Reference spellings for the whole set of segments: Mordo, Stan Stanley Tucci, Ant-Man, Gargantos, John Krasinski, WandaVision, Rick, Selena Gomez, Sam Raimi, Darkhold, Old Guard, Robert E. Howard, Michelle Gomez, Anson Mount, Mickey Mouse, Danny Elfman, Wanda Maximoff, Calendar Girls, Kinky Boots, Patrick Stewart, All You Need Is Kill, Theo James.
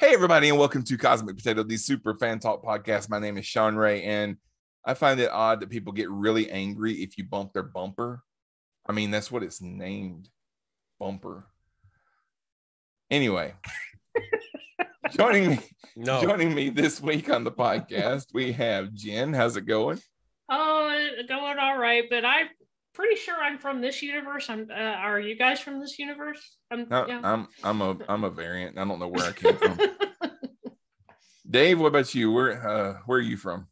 Hey, everybody, and welcome to Cosmic Potato, the super fan talk podcast. My name is Sean Ray, and I find it odd that people get really angry if you bump their bumper. I mean, that's what it's named, bumper. Anyway, joining me this week on the podcast, we have Jen. How's it going? Oh, going all right, but I'm pretty sure I'm from this universe. Are you guys from this universe? I'm a variant. I don't know where I came from. Dave, what about you? Where are you from?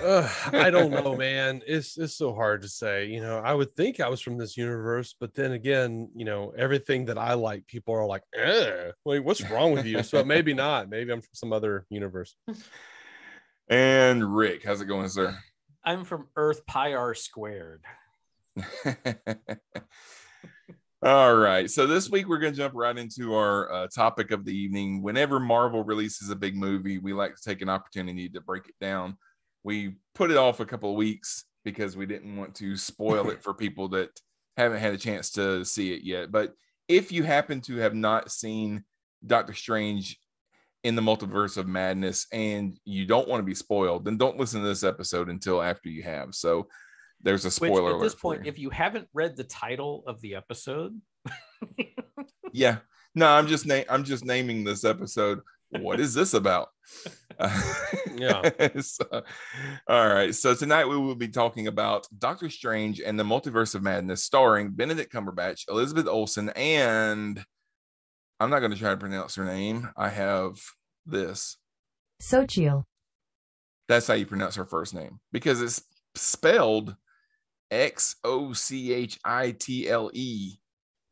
I don't know, man. It's so hard to say. You know, I would think I was from this universe, but then again, you know, everything that I like, people are like, wait, what's wrong with you? So maybe not. Maybe I'm from some other universe. And Rick, how's it going, sir? I'm from Earth Pi R squared. All right, so this week we're going to jump right into our topic of the evening. Whenever Marvel releases a big movie, we like to take an opportunity to break it down. We put it off a couple of weeks because we didn't want to spoil it for people that haven't had a chance to see it yet. But if you happen to have not seen Doctor Strange in the Multiverse of Madness and you don't want to be spoiled, then don't listen to this episode until after you have. So there's a spoiler alert. At this point, if you haven't read the title of the episode, yeah, no, I'm just naming this episode. What is this about? Yeah. So, all right. So tonight we will be talking about Doctor Strange and the Multiverse of Madness, starring Benedict Cumberbatch, Elizabeth Olsen, and I'm not going to try to pronounce her name. I have this. Xochitl. That's how you pronounce her first name, because it's spelled Xochitl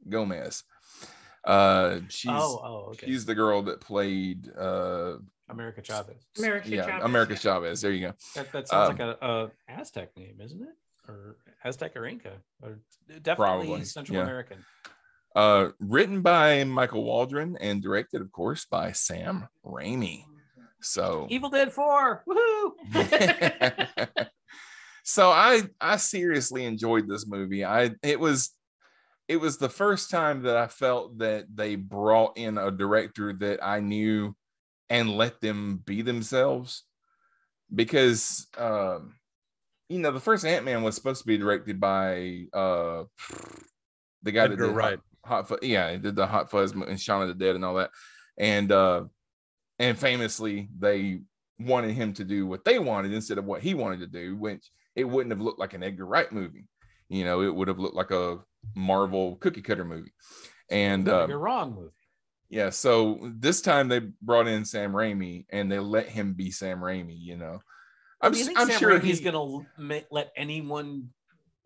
Gomez. Okay. She's the girl that played America Chavez. America Chavez. There you go. That sounds like an Aztec name, isn't it? Or Aztec or Inca. Or definitely probably. Central American. Written by Michael Waldron and directed, of course, by Sam Raimi. So Evil Dead 4. Woohoo! So I seriously enjoyed this movie. It was the first time that I felt that they brought in a director that I knew and let them be themselves, because you know, the first Ant-Man was supposed to be directed by the guy Edgar Wright. He did the Hot Fuzz and Shaun of the Dead and all that, and famously they wanted him to do what they wanted instead of what he wanted to do, which it wouldn't have looked like an Edgar Wright movie. You know, it would have looked like a Marvel cookie cutter movie. And you're wrong movie. Yeah. So this time they brought in Sam Raimi and they let him be Sam Raimi. You know, I'm sure he's going to let anyone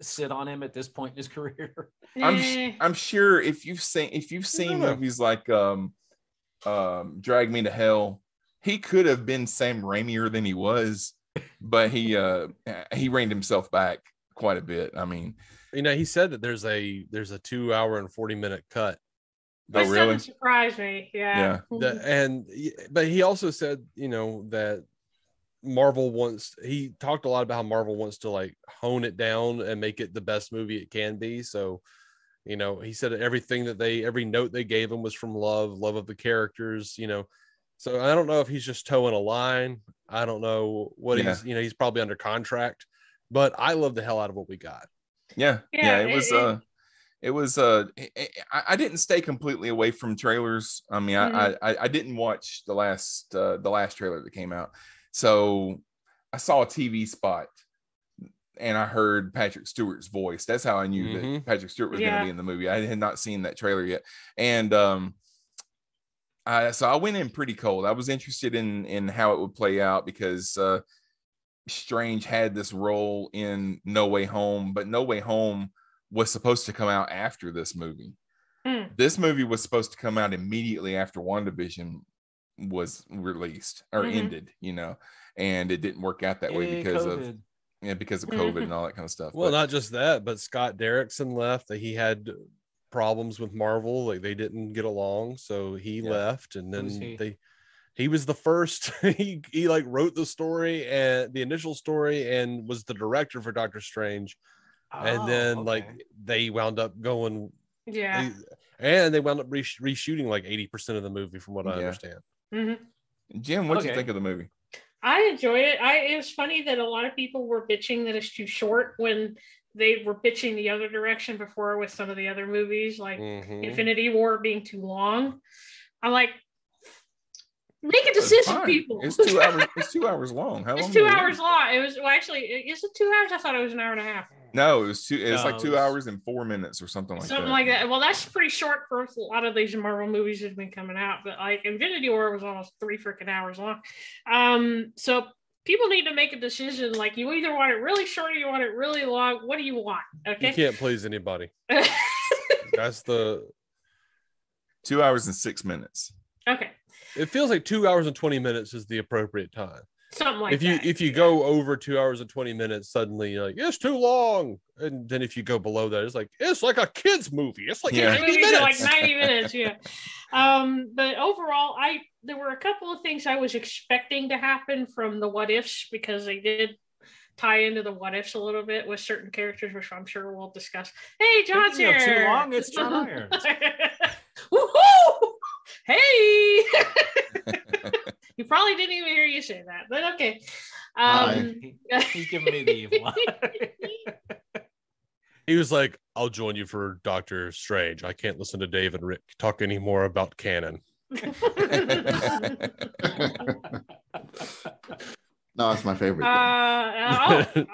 sit on him at this point in his career. I'm sure if you've seen movies like Drag Me to Hell, he could have been Sam Raimier than he was, but he reined himself back quite a bit. I mean, you know, he said that there's a 2-hour and 40-minute cut. That really doesn't surprise me. Yeah. But he also said, you know, that he talked a lot about how Marvel wants to like hone it down and make it the best movie it can be. So, you know, he said every note they gave him was from love of the characters, you know. So I don't know if he's just toeing a line. I don't know what he's probably under contract, but I love the hell out of what we got. I didn't stay completely away from trailers. I mean, I didn't watch the last trailer that came out. So I saw a TV spot and I heard Patrick Stewart's voice. That's how I knew that Patrick Stewart was going to be in the movie. I had not seen that trailer yet. And, so I went in pretty cold. I was interested in how it would play out because Strange had this role in No Way Home, but No Way Home was supposed to come out after this movie. This movie was supposed to come out immediately after WandaVision was released or ended, you know, and it didn't work out that way because COVID. Because of COVID and all that kind of stuff. Well, not just that, but Scott Derrickson left. That he had problems with Marvel, like they didn't get along, so he left, and then he was the first he like wrote the story and the initial story and was the director for Doctor Strange, and then like they wound up going and they wound up reshooting like 80% of the movie from what I understand. Mm-hmm. Jim, what did you think of the movie? I enjoyed it. It was funny that a lot of people were bitching that it's too short when they were bitching the other direction before with some of the other movies, like Infinity War being too long. I'm like, make a decision, people. It's 2 hours. It's 2 hours long. How long? It's 2 hours long. It was actually, is it 2 hours? I thought it was an hour and a half. No, it was two. It's like 2 hours and 4 minutes or something like that. Something like that. Well, that's pretty short for a lot of these Marvel movies that have been coming out. But like Infinity War was almost 3 freaking hours long. So people need to make a decision. Like, you either want it really short or you want it really long. What do you want? Okay. You can't please anybody. That's the 2 hours and 6 minutes. Okay. It feels like 2 hours and 20 minutes is the appropriate time. Something like that. If you go over 2 hours and 20 minutes, suddenly you're like, it's too long. And then if you go below that, it's like a kid's movie. It's like 90 minutes. Yeah. But overall, there were a couple of things I was expecting to happen from the What Ifs, because they did tie into the What Ifs a little bit with certain characters, which I'm sure we'll discuss. Hey, John's here. Too long, it's John here. Woohoo! Hey! You probably didn't even hear you say that, but okay. He's giving me the evil eye. He was like, I'll join you for Doctor Strange. I can't listen to Dave and Rick talk anymore about canon. No, it's my favorite. Okay.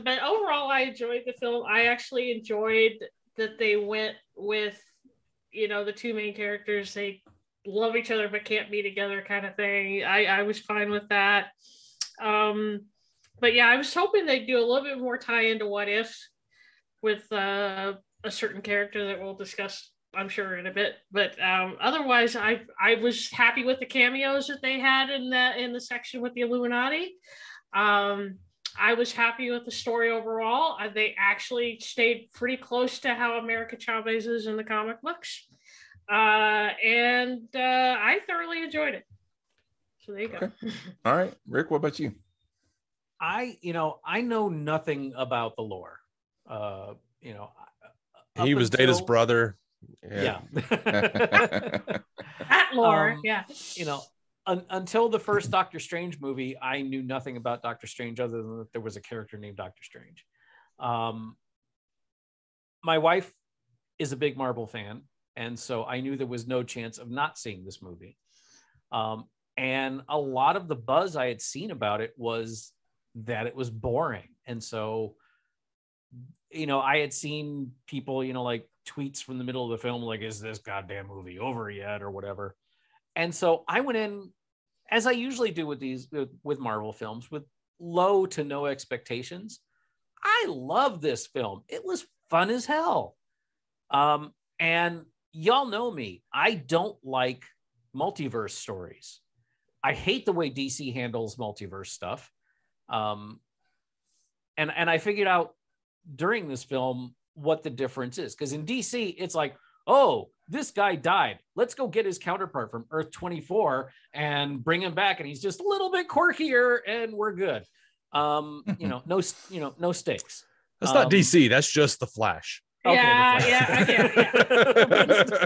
But overall, I enjoyed the film. I actually enjoyed that they went with, the two main characters, they love each other but can't be together kind of thing. I was fine with that. But yeah, I was hoping they'd do a little bit more tie into What If with a certain character that we'll discuss, I'm sure, in a bit. But otherwise, I was happy with the cameos that they had in the section with the Illuminati. I was happy with the story overall. They actually stayed pretty close to how America Chavez is in the comic books. And I thoroughly enjoyed it. So there you go. Okay. All right, Rick, what about you? I know nothing about the lore. He was Data's brother. Yeah. That lore, until the first Doctor Strange movie, I knew nothing about Doctor Strange other than that there was a character named Doctor Strange. My wife is a big Marvel fan, and so I knew there was no chance of not seeing this movie. And a lot of the buzz I had seen about it was that it was boring. And so, I had seen people, like tweets from the middle of the film, like, is this goddamn movie over yet or whatever? And so I went in, as I usually do with these, with Marvel films, with low to no expectations. I love this film. It was fun as hell. And y'all know me. I don't like multiverse stories. I hate the way DC handles multiverse stuff. And I figured out during this film what the difference is. Because in DC, it's like, oh, this guy died. Let's go get his counterpart from Earth 24 and bring him back. And he's just a little bit quirkier and we're good. No stakes. That's not DC. That's just the Flash. Okay, the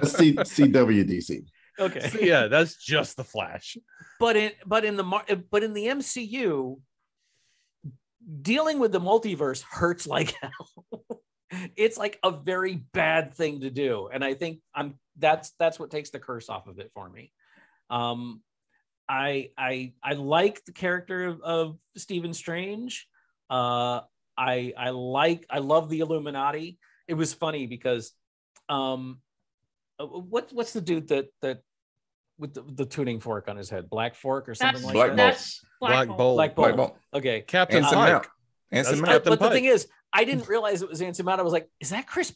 Flash. CWDC. Okay. So, yeah, that's just the Flash. But in the MCU, dealing with the multiverse hurts like hell. It's like a very bad thing to do, and I think that's what takes the curse off of it for me. I like the character of Stephen Strange. I love the Illuminati. It was funny because what's the dude that with the tuning fork on his head, Black Fork or something like that? That's Black Bolt. Okay, Captain Pike. But the thing is, I didn't realize it was Anson Mount. I was like, is that Chris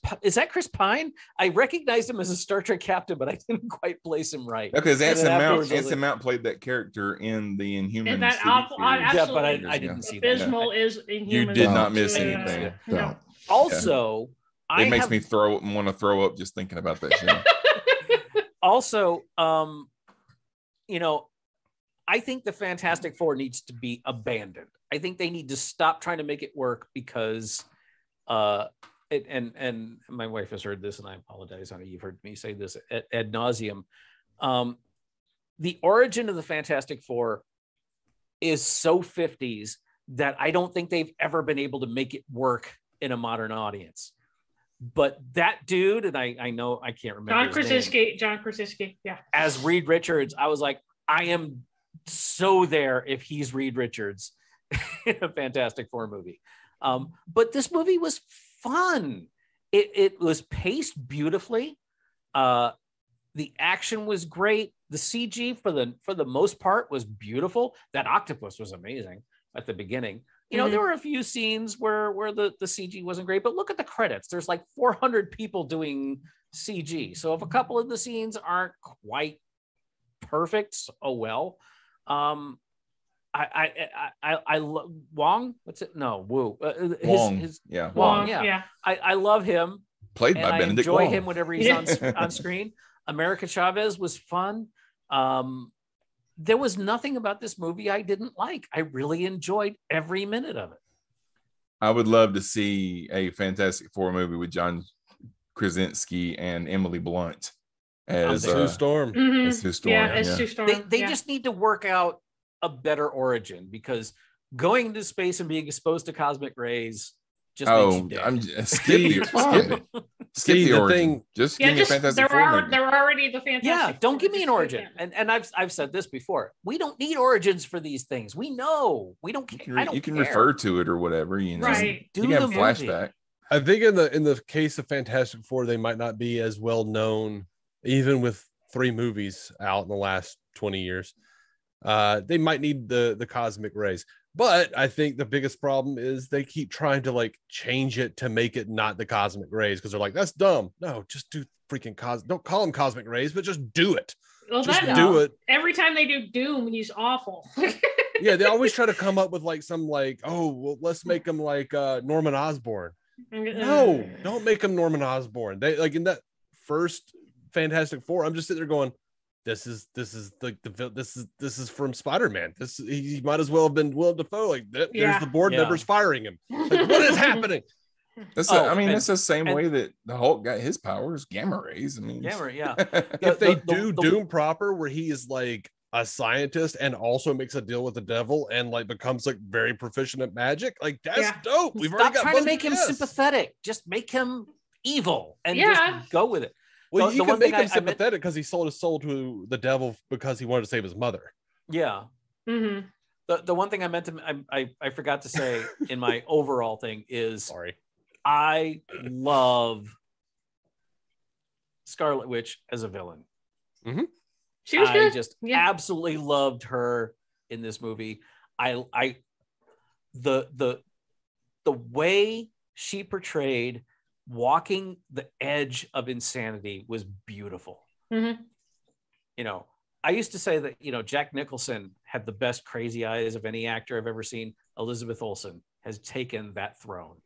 Pine? I recognized him as a Star Trek captain, but I didn't quite place him right. Because Anson Mount played that character in the Inhumans. And that I didn't see that. Abysmal is Inhumans. You did not miss anything. Yeah. No. Also, it makes me throw up just thinking about that show. Also, I think the Fantastic Four needs to be abandoned. I think they need to stop trying to make it work because, and my wife has heard this, and I apologize, honey, you've heard me say this ad nauseum. the origin of the Fantastic Four is so 50s that I don't think they've ever been able to make it work in a modern audience. But that dude, and I know I can't remember John Krasinski, yeah. As Reed Richards, I was like, I am so there if he's Reed Richards in a Fantastic Four movie. But this movie was fun. It was paced beautifully. The action was great. The CG for the most part was beautiful. That octopus was amazing at the beginning. You know, there were a few scenes where the CG wasn't great, but look at the credits. There's like 400 people doing CG. So if a couple of the scenes aren't quite perfect, oh well. I love Wong. What's it? No, Wu. Wong. Wong. Yeah. I love him. Played by Benedict Wong. I enjoy him whenever he's on screen. America Chavez was fun. There was nothing about this movie I didn't like. I really enjoyed every minute of it. I would love to see a Fantastic Four movie with John Krasinski and Emily Blunt as Sue Storm. Mm-hmm. As Sue Storm. Yeah, as Sue Storm. They just need to work out a better origin, because going into space and being exposed to cosmic rays just makes you dead. Skip the origin. Thing. Just give me a Fantastic Four. They're already the Fantastic Four. Yeah, don't give me an origin. And I've said this before. We don't need origins for these things. We know. We don't care. You can refer to it or whatever. You know. Right. You can have a flashback. I think in the case of Fantastic Four, they might not be as well known, even with 3 movies out in the last 20 years. They might need the cosmic rays. But I think the biggest problem is they keep trying to like change it to make it not the cosmic rays, because they're like, that's dumb. No, just do freaking don't call them cosmic rays, but just do it. Well, just do it. Every time they do Doom, he's awful. Yeah, they always try to come up with like some like, oh, well, let's make him like Norman Osborn. No, don't make him Norman Osborn. They like in that first Fantastic Four, I'm just sitting there going, This is from Spider-Man. He might as well have been Willem Dafoe. Like there's the board members firing him. Like, what is happening? That's the same way that the Hulk got his powers, gamma rays. I mean, gamma, yeah. If they do Doom proper, where he is like a scientist and also makes a deal with the devil and like becomes like very proficient at magic, like that's dope. We've already got trying to make him sympathetic. Just make him evil and just go with it. Well, you can make him sympathetic because he sold his soul to the devil because he wanted to save his mother. Yeah. Mm-hmm. The one thing I meant to, I forgot to say in my overall thing is, sorry, I love Scarlet Witch as a villain. Mm-hmm. She was good. I just absolutely loved her in this movie. The way she portrayed walking the edge of insanity was beautiful. Mm-hmm. You know, I used to say that, you know, Jack Nicholson had the best crazy eyes of any actor I've ever seen. Elizabeth Olsen has taken that throne.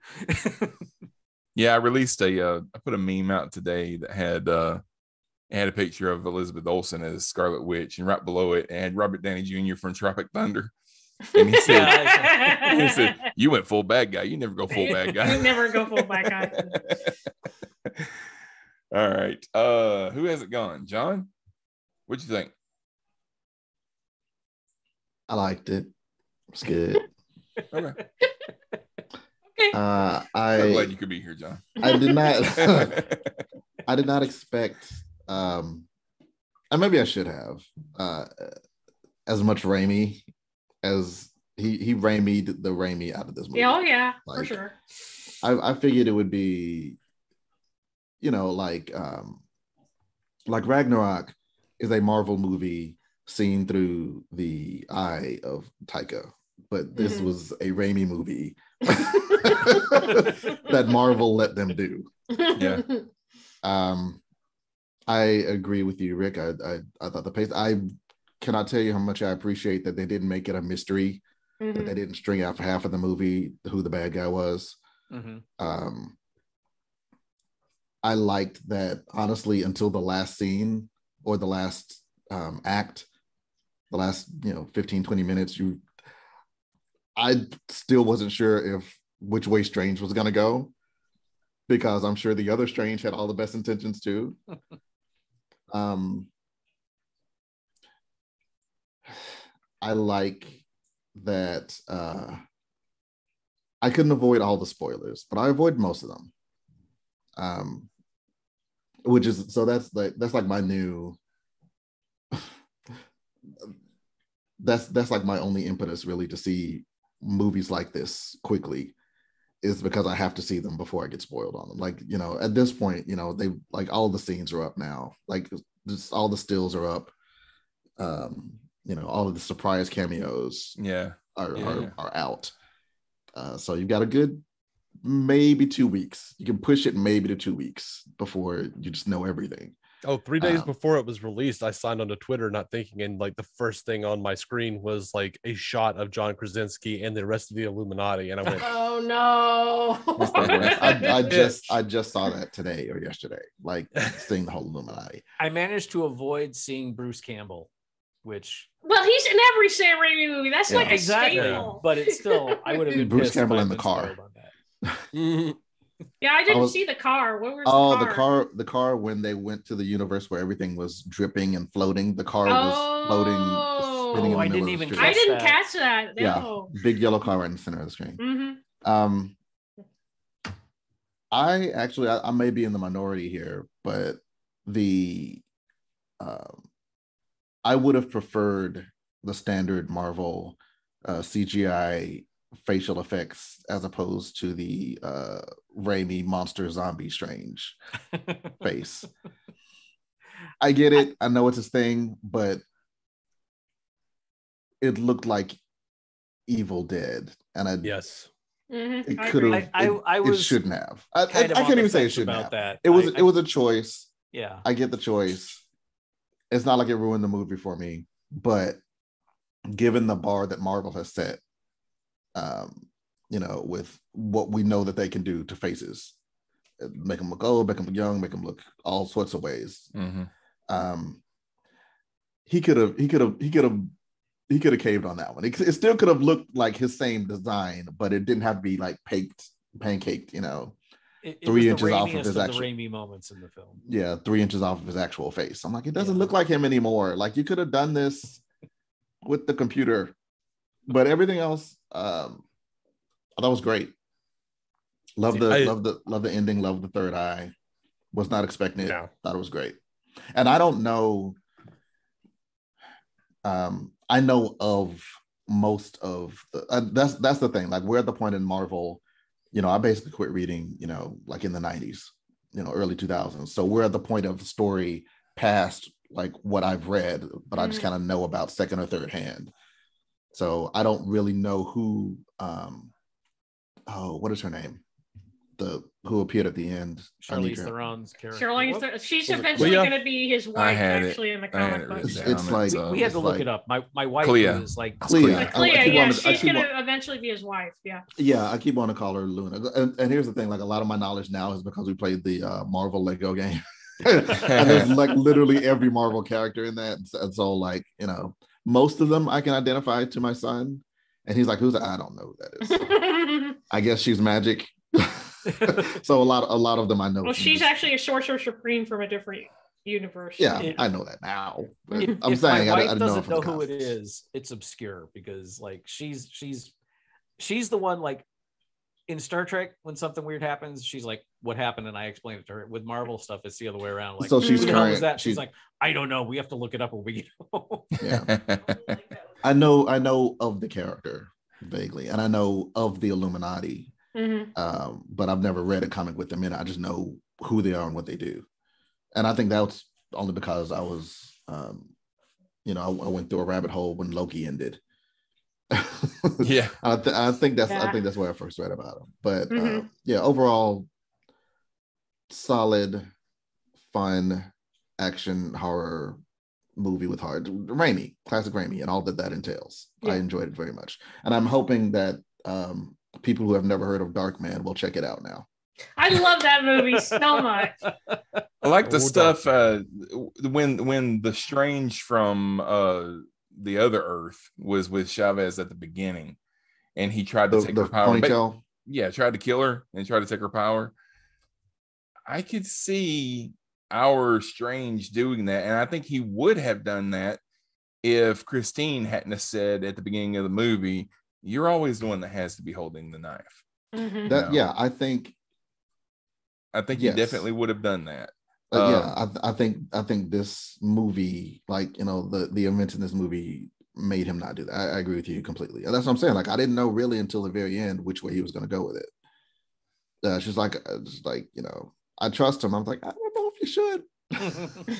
Yeah, I released I put a meme out today that had a picture of Elizabeth Olsen as Scarlet Witch, and right below it, and Robert Downey Jr. from Tropic Thunder. And he said, you went full bad guy. You never go full bad guy. All right. Who has it gone? John? What'd you think? I liked it. It's good. Okay. I'm glad you could be here, John. I did not expect, and maybe I should have, as much Raimi as he Raimi'd the Raimi out of this movie. Oh yeah, like, for sure. I figured it would be, you know, like Ragnarok is a Marvel movie seen through the eye of Taika, but this was a Raimi movie that Marvel let them do. Yeah. I agree with you, Rick. I thought the pace. Can I tell you how much I appreciate that they didn't make it a mystery, that they didn't string out for half of the movie who the bad guy was. Mm-hmm. I liked that, honestly, until the last scene or the last act, the last 15, 20 minutes, I still wasn't sure which way Strange was going to go, because I'm sure the other Strange had all the best intentions too. I like that. I couldn't avoid all the spoilers, but I avoid most of them. Which is, so that's like my new, that's like my only impetus really to see movies like this quickly, is because I have to see them before I get spoiled on them. Like, you know, at this point, you know, they, like, all the scenes are up now, like just all the stills are up. You know, all of the surprise cameos are out. So you've got a good maybe 2 weeks. You can push it maybe to 2 weeks before you just know everything. Oh, 3 days before it was released, I signed onto Twitter not thinking, and like the first thing on my screen was like a shot of John Krasinski and the rest of the Illuminati, and I went, "Oh no!" I just saw that today or yesterday, like seeing the whole Illuminati. I managed to avoid seeing Bruce Campbell, which, well, he's in every Sam Raimi movie. That's like exactly, staple. But it's still, I would have been Bruce Campbell in the car. Yeah, I didn't see the car. What was the car when they went to the universe where everything was dripping and floating. The car was floating, spinning in the middle of the street. I didn't catch that. No. Yeah, big yellow car right in the center of the screen. Mm-hmm. I may be in the minority here, but I would have preferred the standard Marvel CGI facial effects as opposed to the Raimi monster zombie strange face. I get it. I know it's his thing, but it looked like Evil Dead, and it shouldn't have. I can't even say it shouldn't have. It was a choice. Yeah, I get the choice. It's not like it ruined the movie for me, but given the bar that Marvel has set, you know, with what we know that they can do to faces, make them look old, make them look young, make them look all sorts of ways. Mm-hmm. He could have caved on that one. It still could have looked like his same design, but it didn't have to be like pancaked, you know, it 3 inches off of his actual Raimi moments in the film. Yeah, 3 inches off of his actual face. I'm like, it doesn't look like him anymore. Like, you could have done this with the computer. But everything else, I thought was great. Love the ending. Love the third eye. Was not expecting it. No. Thought it was great. And I don't know. I know of most of the. That's the thing. Like, we're at the point in Marvel. You know, I basically quit reading. You know, like in the '90s. You know, early 2000s. So we're at the point of the story past like what I've read, but I just kind of know about second or third hand. So I don't really know who, what is her name? Who appeared at the end? Charlize Theron's character. She's eventually going to be his wife, actually, in the comic book. It's like, we had to look it up. My wife is like Clea. She's going to eventually be his wife. Yeah. Yeah, I keep wanting to call her Luna. And here's the thing: like, a lot of my knowledge now is because we played the Marvel Lego game, and there's like literally every Marvel character in that. And so, like, you know. Most of them I can identify to my son, and he's like, "Who's that? I don't know who that is." I guess she's magic. So a lot of them I know. Well, she's actually a Sorcerer Supreme from a different universe. Yeah, I know that now. If my wife doesn't know who it is, it's obscure, because like she's the one, like in Star Trek, when something weird happens, she's like, "What happened?" And I explained it to her. With Marvel stuff, it's the other way around. Like, so she's current. That? She's like, "I don't know. We have to look it up when we get home." Yeah. I know of the character vaguely, and I know of the Illuminati, but I've never read a comic with them in it. I just know who they are and what they do, and I think that's only because I was, you know, I went through a rabbit hole when Loki ended. Yeah, I think that's where I first read about him. But yeah, overall, solid, fun action horror movie with hard Raimi, classic Raimi, and all that entails. Yeah. I enjoyed it very much, and I'm hoping that people who have never heard of Darkman will check it out now. I love that movie so much. I like the stuff when the Strange from the other Earth was with Chavez at the beginning, and he tried to take her power. Tried to kill her and tried to take her power. I could see our Strange doing that, and I think he would have done that if Christine hadn't have said at the beginning of the movie, you're always the one that has to be holding the knife. Mm-hmm. That, you know? Yeah, I think yes. You definitely would have done that. I think this movie, like, you know, the events in this movie made him not do that. I agree with you completely. That's what I'm saying. Like, I didn't know really until the very end which way he was going to go with it. She's like, you know, I trust him. I'm like, I don't know if you should.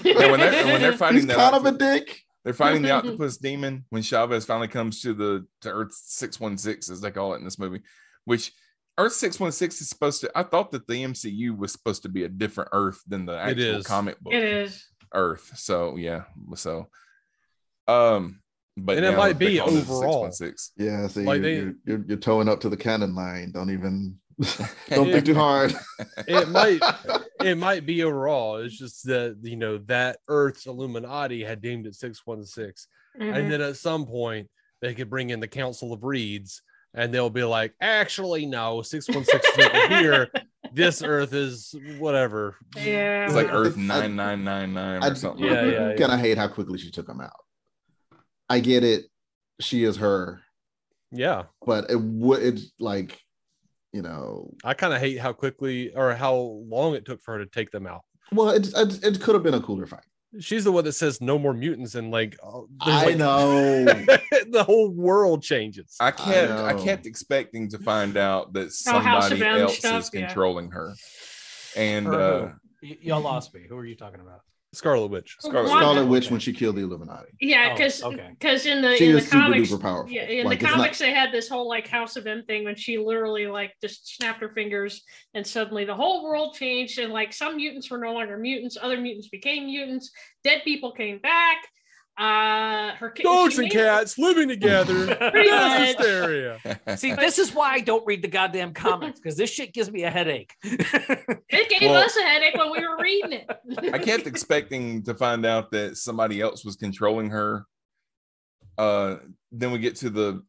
Yeah, when they're fighting, he's kind of a dick. They're fighting the octopus demon when Chavez finally comes to Earth 616, as they call it in this movie, which Earth 616 is supposed to. I thought that the MCU was supposed to be a different Earth than the actual comic book. It is Earth. So yeah, so but and it might be overall. Yeah, so like you're towing up to the canon line. Don't even. Don't think too hard. It might be overall. It's just that, you know, that Earth's Illuminati had deemed it 616, and then at some point they could bring in the Council of Reeds, and they'll be like, actually, no, 616 here. This Earth is whatever. Yeah, it's like Earth 9999 or something. Yeah. Kind of hate how quickly she took him out. I get it. She is her. Yeah, but it would like. You know, I kind of hate how quickly or how long it took for her to take them out. Well, it could have been a cooler fight. She's the one that says no more mutants, and like I know the whole world changes. I kept expecting to find out that somebody else is controlling her. And y'all lost me. Who are you talking about? Scarlet Witch. Scarlet Witch when she killed the Illuminati. Yeah, because in the comics, super duper powerful. Yeah, in the comics, they had this whole like House of M thing when she literally like just snapped her fingers and suddenly the whole world changed and like some mutants were no longer mutants, other mutants became mutants, dead people came back. Dogs and cats living together. That's hysteria. See, this is why I don't read the goddamn comics, because this shit gives me a headache. It gave us a headache when we were reading it. I kept expecting to find out that somebody else was controlling her. Then we get to the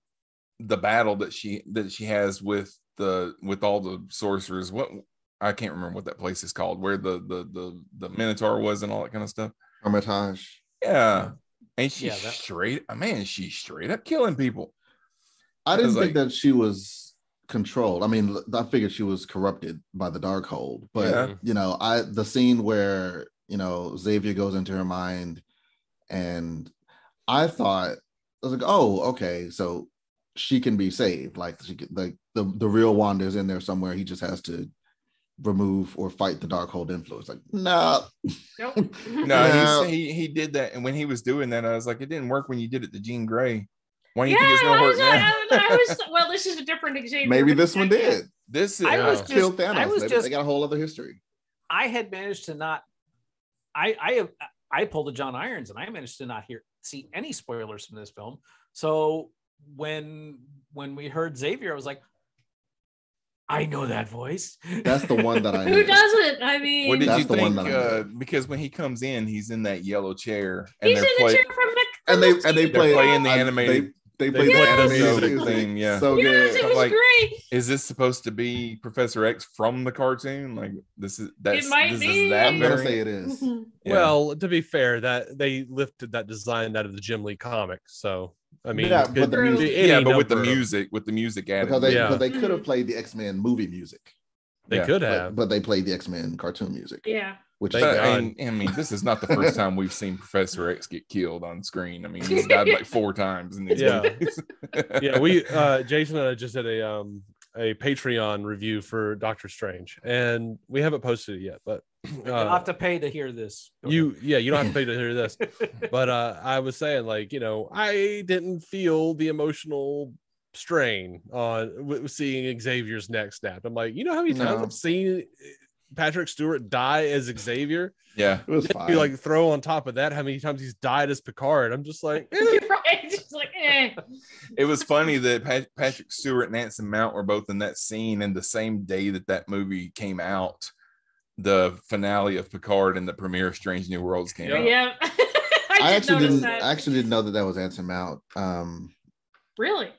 battle that she has with all the sorcerers. What, I can't remember what that place is called, where the Minotaur was and all that kind of stuff. Hermitage. Yeah. And she's straight up killing people. I didn't think that she was controlled. I mean, I figured she was corrupted by the Darkhold. But, you know, the scene where, you know, Xavier goes into her mind, and I was like, oh, okay, so she can be saved. Like, the real Wanda is in there somewhere. He just has to remove or fight the Darkhold influence. Like, nope. No, he did that, and when he was doing that, I was like, it didn't work when you did it to Jean Grey. Why do you think it's no work now? Well, this is a different example. Maybe this one did. This is still Thanos. They got a whole other history. I had managed to not. I pulled a John Irons, and I managed to not see any spoilers from this film. So when we heard Xavier, I was like, I know that voice. That's the one that I know. Who doesn't? I mean, what did you think? Because when he comes in, he's in that yellow chair. And he's in the chair from the. And they play in the animated. They play the animated thing. Yeah, so good. It was like, great. Is this supposed to be Professor X from the cartoon? Like this is that. It might be. I'm gonna say it is. Yeah. Well, to be fair, that they lifted that design out of the Jim Lee comic, so. I mean, with the music added, because they could have played the X-Men movie music. They could have, but they played the X-Men cartoon music. Yeah, which is I mean, this is not the first time we've seen Professor X get killed on screen. I mean, he's died like 4 times in these movies. Yeah, we Jason and I just did a Patreon review for Doctor Strange, and we haven't posted it yet, but you have to pay to hear this. You don't have to pay to hear this. But I was saying, like, you know, I didn't feel the emotional strain on seeing Xavier's neck snapped. I'm like, you know how many times I've seen Patrick Stewart die as Xavier? Yeah, it was fine. You like throw on top of that how many times he's died as Picard. I'm just like, eh. Right. Just like, eh. It was funny that Patrick Stewart and Anson Mount were both in that scene, and the same day that movie came out, the finale of Picard and the premiere of Strange New Worlds came out. Yeah, I actually didn't know that was Anson Mount. Really?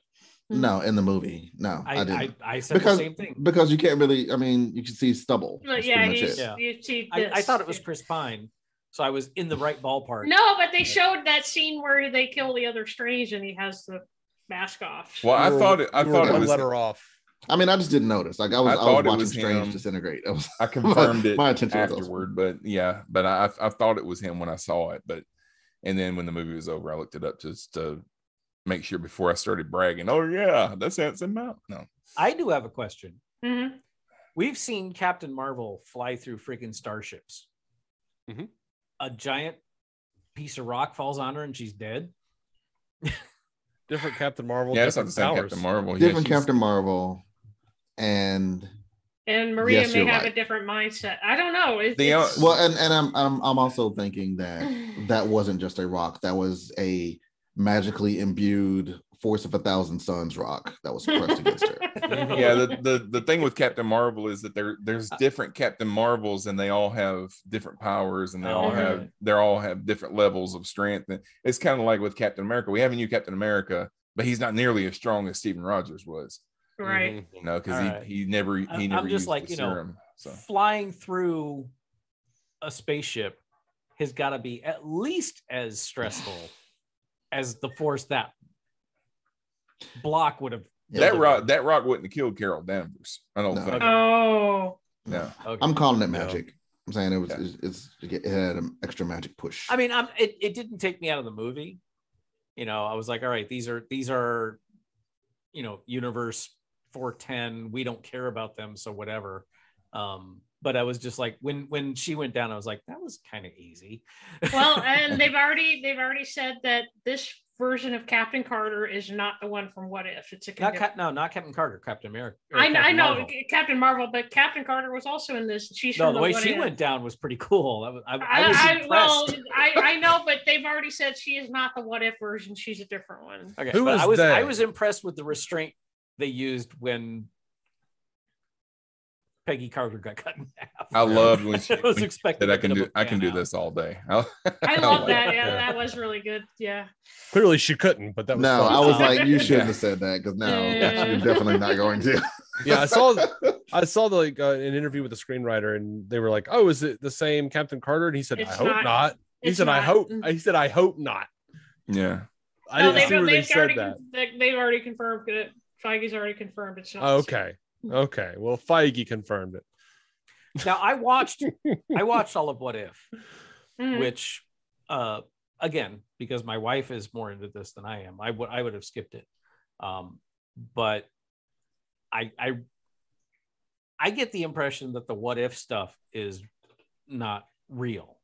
No, in the movie. No, I didn't. I said the same thing. Because you can't really, I mean, you can see stubble. Yeah, I thought it was Chris Pine. So I was in the right ballpark. No, but they showed that scene where they kill the other Strange and he has the mask off. Well, I thought it was one letter off. I mean, I just didn't notice. Like I was watching Strange disintegrate. I confirmed it afterward, but yeah, but I thought it was him when I saw it. But and then when the movie was over, I looked it up just to make sure before I started bragging. Oh yeah, that's Anson Mount. No, I do have a question. Mm-hmm. We've seen Captain Marvel fly through freaking starships. Mm-hmm. A giant piece of rock falls on her and she's dead. Different Captain Marvel. Yeah, it's not the same Captain Marvel. Different Captain Marvel. And Maria may have a different mindset. I don't know. Well, and I'm also thinking that wasn't just a rock. That was a magically imbued force of 1,000 suns rock that was pressed against her. Yeah, the thing with Captain Marvel is that there's different Captain Marvels and they all have different powers and they all have different levels of strength. And it's kind of like with Captain America. We have a new Captain America, but he's not nearly as strong as Stephen Rogers was. Right. You know, because he never I'm just used like, you know, serum, so. Flying through a spaceship has got to be at least as stressful as the force that block would have. Yeah. That rock wouldn't have killed Carol Danvers. I don't think. Oh. No. Okay. I'm calling it magic. I'm saying it was. Yeah. It had an extra magic push. I mean, it didn't take me out of the movie. You know, I was like, all right, these are, you know, universe 410. We don't care about them, so whatever. But I was just like, when she went down, I was like, that was kind of easy. Well, and they've already said that this version of Captain Carter is not the one from What If. It's not Captain Carter, Captain America. I know Captain Marvel, but Captain Carter was also in this. The way she went down was pretty cool. I know, but they've already said she is not the What If version. She's a different one. Okay, I was impressed with the restraint they used when Peggy Carter got cut in half. I loved when she was expected that I can do this all day. I love that. Yeah, that was really good. Yeah. Clearly she couldn't, but that was fun. I was like, you shouldn't have said that because she's definitely not going to. Yeah, I saw an interview with the screenwriter and they were like, "Oh, is it the same Captain Carter?" And he said, "I hope not." He said, "I hope not." Yeah. They've already confirmed it. Feige's already confirmed it's not. Oh, okay. Okay, well, Feige confirmed it. Now I watched all of What If, which again, because my wife is more into this than I am, I would have skipped it. But I get the impression that the What If stuff is not real.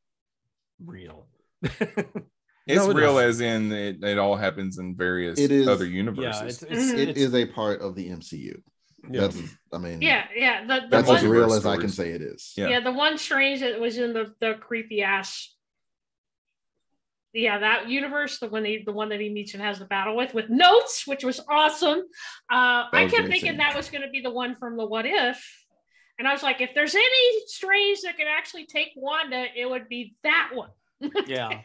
It's real as in it all happens in various other universes. Yeah, it is a part of the MCU. Yeah. That's as real as I can say it is. Yeah. The one Strange that was in the creepy ass. Yeah, that universe, the one that he meets and has the battle with notes, which was awesome. I kept thinking that was going to be the one from the What If, and I was like, if there's any Strange that could actually take Wanda, it would be that one. Yeah,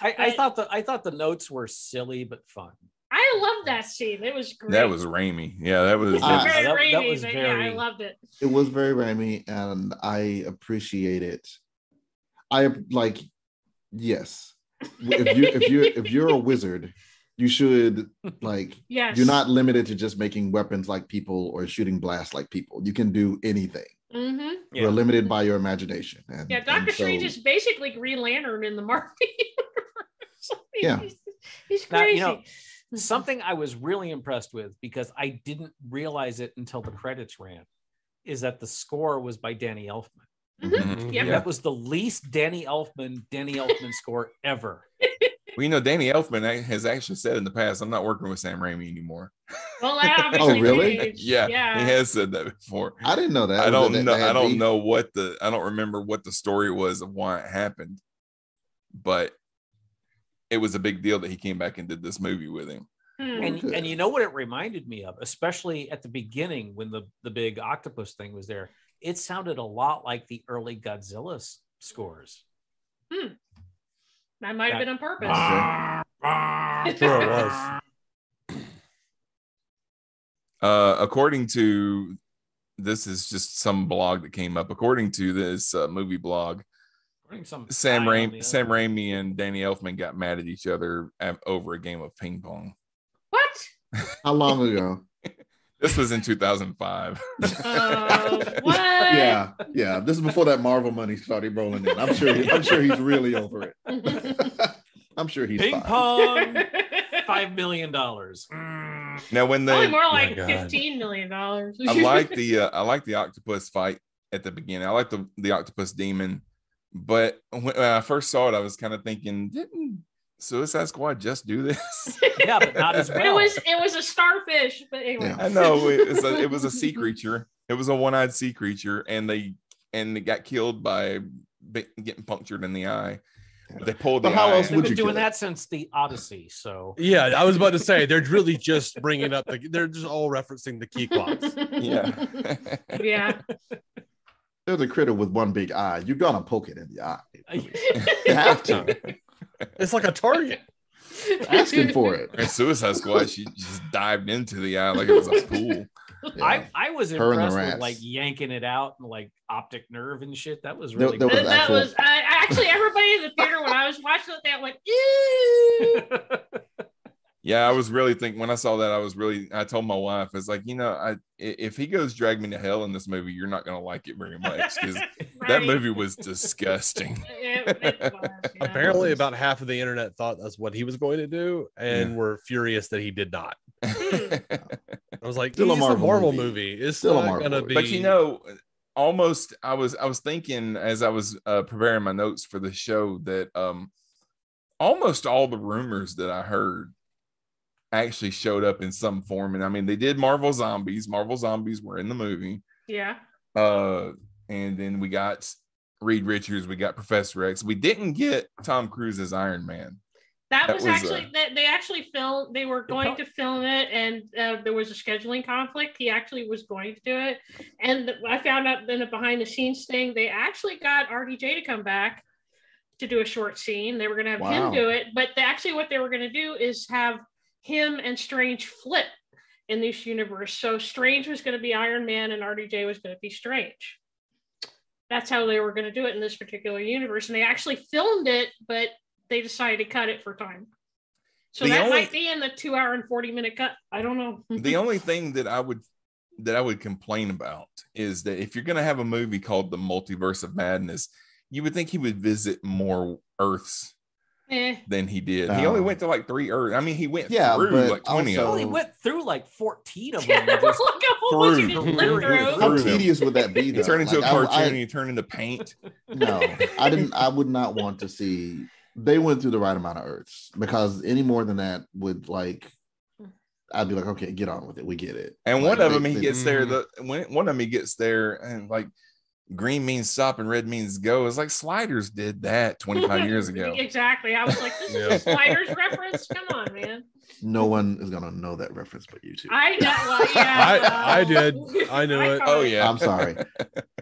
I thought the notes were silly but fun. I love that scene. It was great. That was Raimi. Yeah, that was very Raimi, I loved it. It was very Raimi, and I appreciate it. Yes. If you're a wizard, you should yes. You're not limited to just making weapons like people or shooting blasts like people. You can do anything. Mm-hmm. You're limited by your imagination. And, Doctor Strange is basically Green Lantern in the Marvel universe. He's crazy. Now, you know, something I was really impressed with, because I didn't realize it until the credits ran, is that the score was by Danny Elfman. Mm-hmm. Yep. That was the least Danny Elfman score ever. Well, you know, Danny Elfman has actually said in the past, "I'm not working with Sam Raimi anymore." Well, oh, really? Yeah, he has said that before. I didn't know that. I don't remember what the story was of why it happened, but it was a big deal that he came back and did this movie with him. And you know what it reminded me of, especially at the beginning when the big octopus thing was there, it sounded a lot like the early Godzilla scores. That might have been on purpose. Sure it was. According to, this is just some blog that came up, according to this movie blog, Sam Raimi and Danny Elfman got mad at each other over a game of ping pong. What? How long ago? This was in 2005. What? Yeah. This is before that Marvel money started rolling in. I'm sure he's really over it. I'm sure he's ping fine. Pong. $5 million. Now when the probably more like $15 million. I like the octopus fight at the beginning. I like the octopus demon, but when I first saw it, I was kind of thinking, didn't Suicide Squad just do this? Yeah, but not as well. It was a starfish, but anyway. Yeah. I know it was a sea creature. It was a one-eyed sea creature, and it got killed by getting punctured in the eye. They pulled the how else would they've been doing that since the Odyssey, so yeah, I was about to say they're really just bringing up they're just all referencing the Keyquaps. yeah They're the critter with one big eye. You're gonna poke it in the eye. You have to. It's like a target. Asking for it. In Suicide Squad, she just dived into the eye like it was a pool. Yeah. I was impressed with like yanking it out and like optic nerve and shit. That was really cool. That was actually everybody in the theater when I was watching it, that went ew. Yeah, I was really thinking when I saw that. I told my wife, it's like, if he goes Drag Me to Hell in this movie, you're not gonna like it very much because right. That movie was disgusting. It was, yeah. Apparently, about half of the internet thought that's what he was going to do, and were furious that he did not. I was like, still a Marvel movie. It's still gonna be. But almost. I was thinking as I was preparing my notes for the show that almost all the rumors that I heard actually showed up in some form. And I mean, they did Marvel Zombies. Marvel Zombies were in the movie. Yeah. And then we got Reed Richards. We got Professor X. We didn't get Tom Cruise as Iron Man. They were going to film it and there was a scheduling conflict. He actually was going to do it. And I found out in a behind the scenes thing, they actually got RDJ to come back to do a short scene. They were going to have him do it, but what they were going to do is have him and Strange flip in this universe. So Strange was going to be Iron Man and RDJ was going to be Strange. That's how they were going to do it in this particular universe. And they actually filmed it, but they decided to cut it for time. So might be in the 2 hour and 40 minute cut. I don't know. The only thing that I would complain about is that if you're going to have a movie called The Multiverse of Madness, you would think he would visit more Earths than he did. He only went to like 3 Earths. I mean, he went through like 20 of them. He went through like 14 of them. How tedious would that be? Though? Turn into a cartoon and you turn into paint. No, I would not want to see. They went through the right amount of Earths, because any more than that would I'd be like, okay, get on with it. We get it. And one of them gets there and like green means stop and red means go. It's like Sliders did that 25 years ago. Exactly. I was like, this is a Sliders reference. Come on, man. No one is gonna know that reference but you two. I know. Well, yeah. I did. I knew it. Oh yeah. I'm sorry.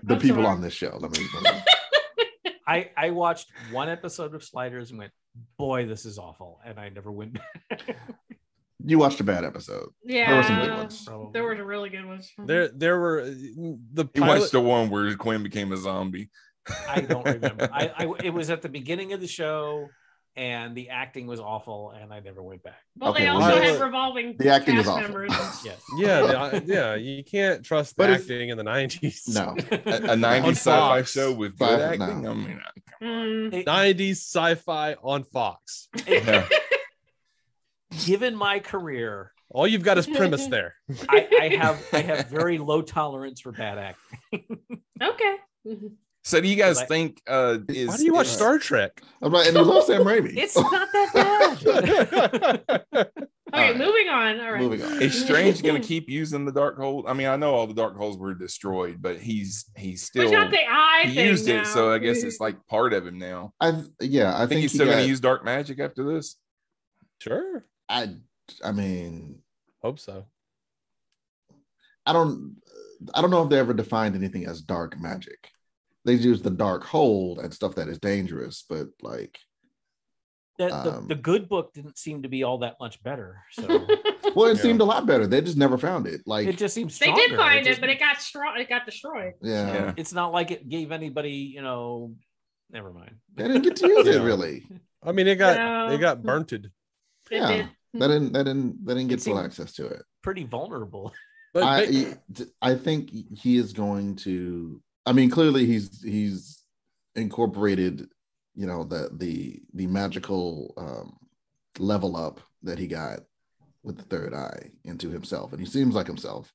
The people on this show. Let me I watched one episode of Sliders and went, boy, this is awful. And I never went back. You watched a bad episode. Yeah. There were some good ones. Probably. There were really good ones. There were the pilot. You watched the one where Quinn became a zombie. I don't remember. It was at the beginning of the show and the acting was awful and I never went back. Well, okay, they also had revolving cast members. Yes. Yeah, you can't trust acting in the 90s. No. A 90s sci-fi show with good acting? No. I mean, 90s sci-fi on Fox. Yeah. Given my career, all you've got is premise there. I have very low tolerance for bad acting. Okay. So do you guys think why do you watch Star Trek? I'm like, and I love Sam Raimi. It's not that bad. Okay, moving on. All right. Moving on. Is Strange gonna keep using the dark hole? I mean, I know all the dark holes were destroyed, but he's still he used it, so I guess it's like part of him now. I think he's still gonna use dark magic after this. Sure. I mean, hope so. I don't know if they ever defined anything as dark magic. They use the dark hole and stuff that is dangerous, but like the good book didn't seem to be all that much better. So well, it seemed a lot better. They just never found it. Like it just seems stronger. They did find it, but it got destroyed. Yeah. It's not like it gave anybody, Never mind. They didn't get to use it really. I mean, it got burnted. Yeah, they didn't get full access to it. Pretty vulnerable. But I think he is going to. I mean, clearly he's incorporated, you know, the magical level up that he got with the third eye into himself, and he seems like himself.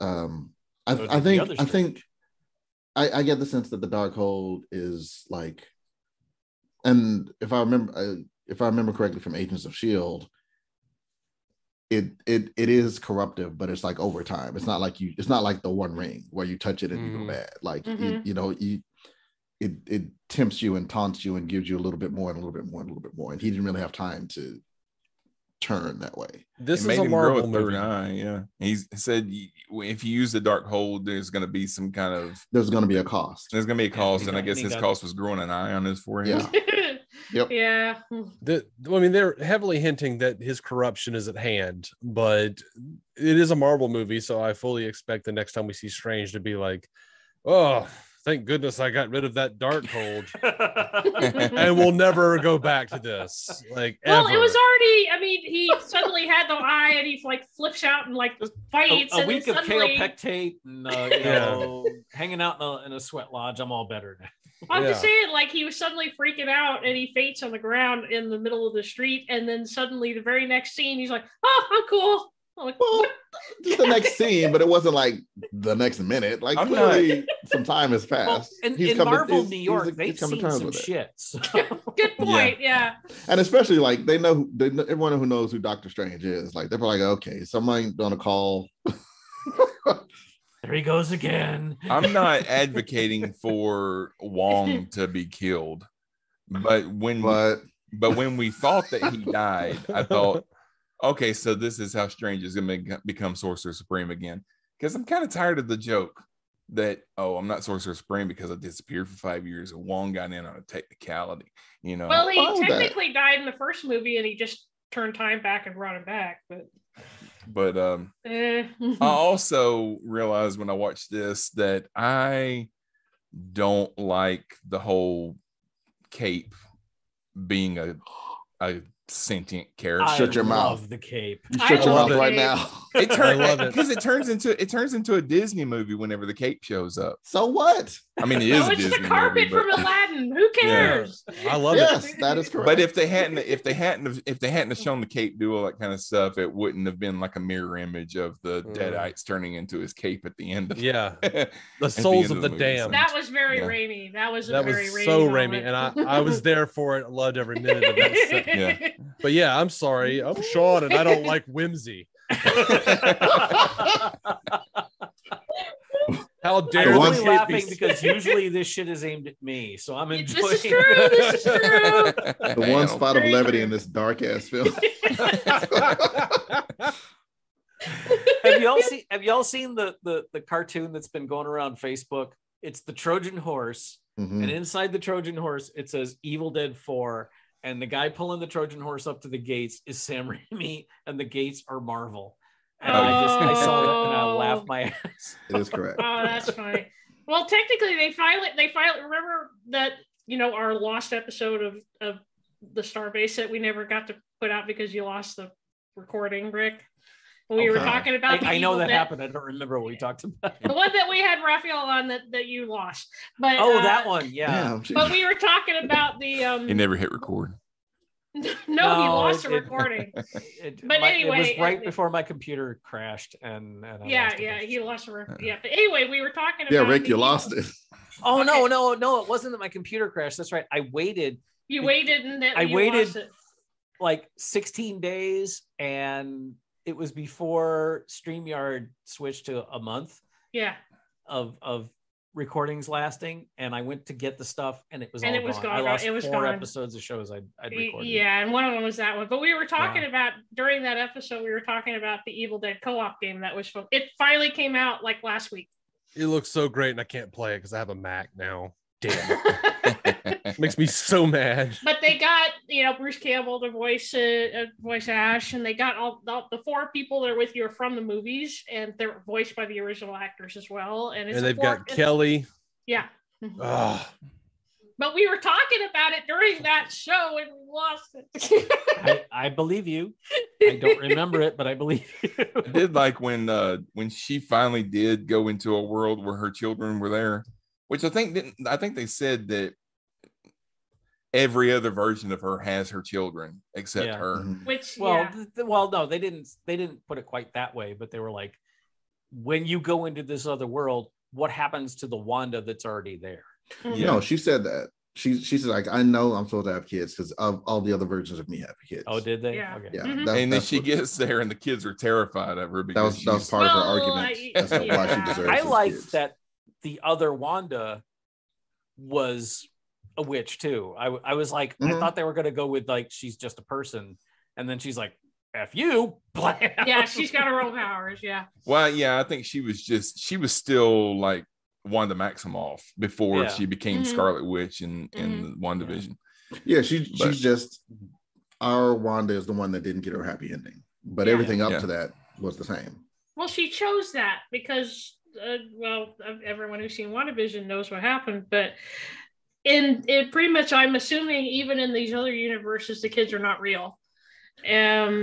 I get the sense that the Darkhold is like, and if I remember correctly from Agents of S.H.I.E.L.D., it is corruptive, but it's like over time. It's not like it's not like the One Ring where you touch it and you go bad. Like it tempts you and taunts you and gives you a little bit more and a little bit more and a little bit more. And he didn't really have time to turn that way. This is a Marvel movie. Yeah, he said if you use the Darkhold, there's going to be a cost. There's going to be a cost, and I guess his cost was growing an eye on his forehead. Yeah. Yep. Yeah. I mean, they're heavily hinting that his corruption is at hand, but it is a Marvel movie, so I fully expect the next time we see Strange to be like, oh, thank goodness I got rid of that Darkhold, and we'll never go back to this. Like, well, ever. It was already. I mean, he suddenly had the eye, and he like flips out and like fights. A week of kaopectate and hanging out in a sweat lodge. I'm all better now. I'm just saying, like, he was suddenly freaking out and he faints on the ground in the middle of the street, and then suddenly the very next scene he's like, oh, I'm cool. I'm like, well, just the next scene, but it wasn't like the next minute. Like, clearly some time has passed. Well, and in Marvel New York, they've seen some shit. So. Good point, yeah. And especially, like, they know everyone who knows who Doctor Strange is, like, they're probably like, okay, someone gonna call. There he goes again. I'm not advocating for Wong to be killed, but when we thought that he died, I thought, okay, so this is how Strange is going to become Sorcerer Supreme again. Because I'm kind of tired of the joke that, oh, I'm not Sorcerer Supreme because I disappeared for 5 years and Wong got in on a technicality. You know. Well, he technically died in the first movie, and he just turned time back and brought him back, but I also realized when I watched this that I don't like the whole cape being a sentient character. Shut your mouth. I love the cape. Shut your mouth right now. It turns into a Disney movie whenever the cape shows up. So what? I mean, it is a Disney the carpet movie, from Aladdin. Who cares? Yeah. I love it. Yes, that is correct. But if they hadn't shown the cape, do all that kind of stuff, it wouldn't have been like a mirror image of the Deadites turning into his cape at the end. The souls of the damned. That was very Raimi. That was very Raimi. So Raimi, and I was there for it. I loved every minute of it. Yeah. But yeah, I'm sorry. I'm Sean, and I don't like whimsy. How dare I'm only laughing because usually this shit is aimed at me, so I'm enjoying it. This is true. The one spot of levity in this dark ass film. Have y'all seen the cartoon that's been going around Facebook? It's the Trojan Horse, and inside the Trojan Horse it says Evil Dead 4. And the guy pulling the Trojan horse up to the gates is Sam Raimi, and the gates are Marvel. And I saw it and I laughed my ass. It is correct. Oh, that's funny. Well, technically they file it. Remember that, you know, our lost episode of the Starbase that we never got to put out because you lost the recording, Rick? We were talking about. I know that happened. I don't remember what we talked about. The one that we had Raphael on that you lost. But that one, yeah. But we were talking about the. He never hit record. No, he lost the recording. Anyway, it was right before my computer crashed, and he lost the record. Yeah, but anyway, we were talking about. Yeah, Rick, you lost it. Oh no! It wasn't that my computer crashed. That's right. I waited. You waited, and then you lost it. Like 16 days and. It was before StreamYard switched to a month of recordings lasting, and I went to get the stuff, and it was gone. I lost four episodes of shows I'd recorded. Yeah, and one of them was that one. But we were talking about, during that episode, we were talking about the Evil Dead co-op game that was fun. It finally came out like last week. It looks so great, and I can't play it because I have a Mac now. Damn it. Makes me so mad. But they got, you know, Bruce Campbell to voice Ash, and they got all the four people that are with you are from the movies, and they're voiced by the original actors as well. And they've got Kelly. Yeah. Oh, but we were talking about it during that show and we lost it. I believe you. I don't remember it, but I believe you. I did like when she finally did go into a world where her children were there, which I think didn't. I think they said that every other version of her has her children except her. Which no, they didn't put it quite that way, but they were like, when you go into this other world, what happens to the Wanda that's already there? Yeah. No, she said that. She's like, I know I'm supposed to have kids because all the other versions of me have kids. Oh, did they? Yeah. Okay. Yeah. Mm-hmm. And then she gets there and the kids are terrified of her. Because that was part of her argument. That's why she deserves I liked kids. That the other Wanda was a witch too. I was like, I thought they were going to go with like, she's just a person. And then she's like, F you. Yeah, she's got her own powers. Yeah. Well, yeah, I think she was still like Wanda Maximoff before she became Scarlet Witch in WandaVision. Yeah, she's just our Wanda is the one that didn't get her happy ending, but everything up to that was the same. Well, she chose that because everyone who's seen WandaVision knows what happened, but in pretty much, I'm assuming even in these other universes, the kids are not real. I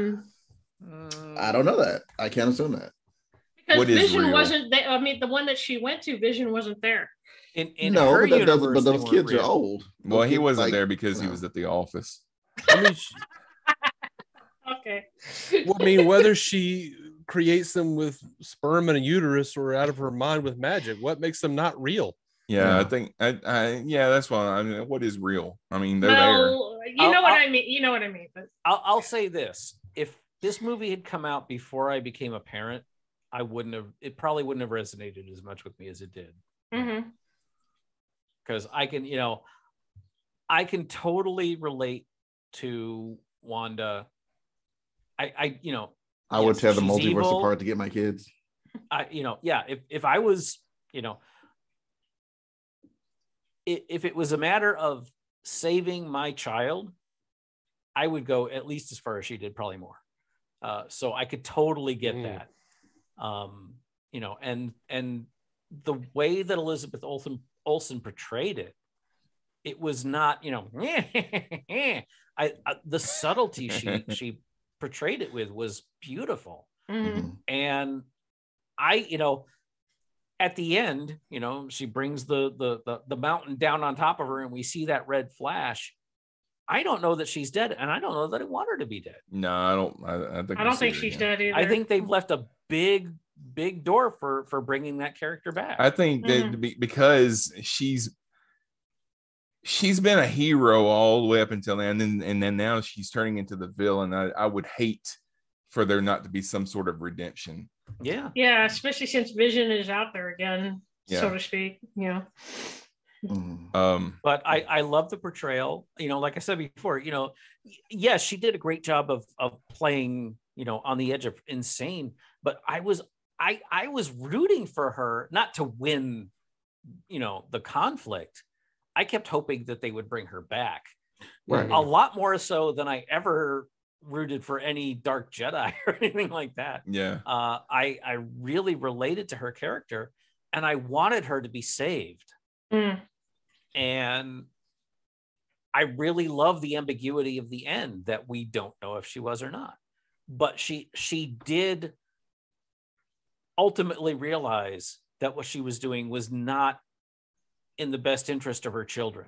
don't know that. I can't assume that. Because what Vision wasn't there. I mean, the one that she went to, Vision wasn't there. But those kids are old. Well, he wasn't there because he was at the office. I mean, okay. Well, I mean, whether she creates them with sperm and a uterus or out of her mind with magic, what makes them not real? Yeah, I think that's why. I mean, what is real? I mean, they're there. You know what I mean. But I'll say this: if this movie had come out before I became a parent, I wouldn't have. It probably wouldn't have resonated as much with me as it did. Because I can totally relate to Wanda. I would tear the multiverse apart to get my kids. If I was, If it was a matter of saving my child, I would go at least as far as she did, probably more. So I could totally get that, and the way that Elizabeth Olsen portrayed it, it was not, the subtlety she portrayed it with was beautiful, and I. At the end, she brings the mountain down on top of her, and we see that red flash. I don't know that she's dead, and I don't know that I want her to be dead. No, I don't. I don't think she's dead either. I think they've left a big door for bringing that character back. I think that because she's been a hero all the way up until then, and then now she's turning into the villain. I would hate for there not to be some sort of redemption. Yeah, especially since Vision is out there again, so to speak. But I love the portrayal. Like I said before, yes, she did a great job of playing, on the edge of insane. But I was rooting for her not to win, the conflict. I kept hoping that they would bring her back, right? A lot more so than I ever rooted for any Dark Jedi or anything like that. I really related to her character, and I wanted her to be saved, and I really love the ambiguity of the end that we don't know if she was or not, but she did ultimately realize that what she was doing was not in the best interest of her children.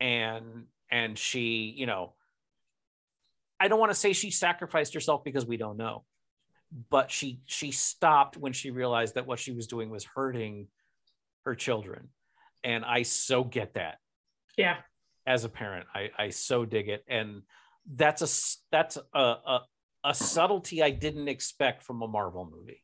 And she I don't want to say she sacrificed herself because we don't know, but she stopped when she realized that what she was doing was hurting her children. And I so get that. Yeah. As a parent, I so dig it. And that's a subtlety I didn't expect from a Marvel movie.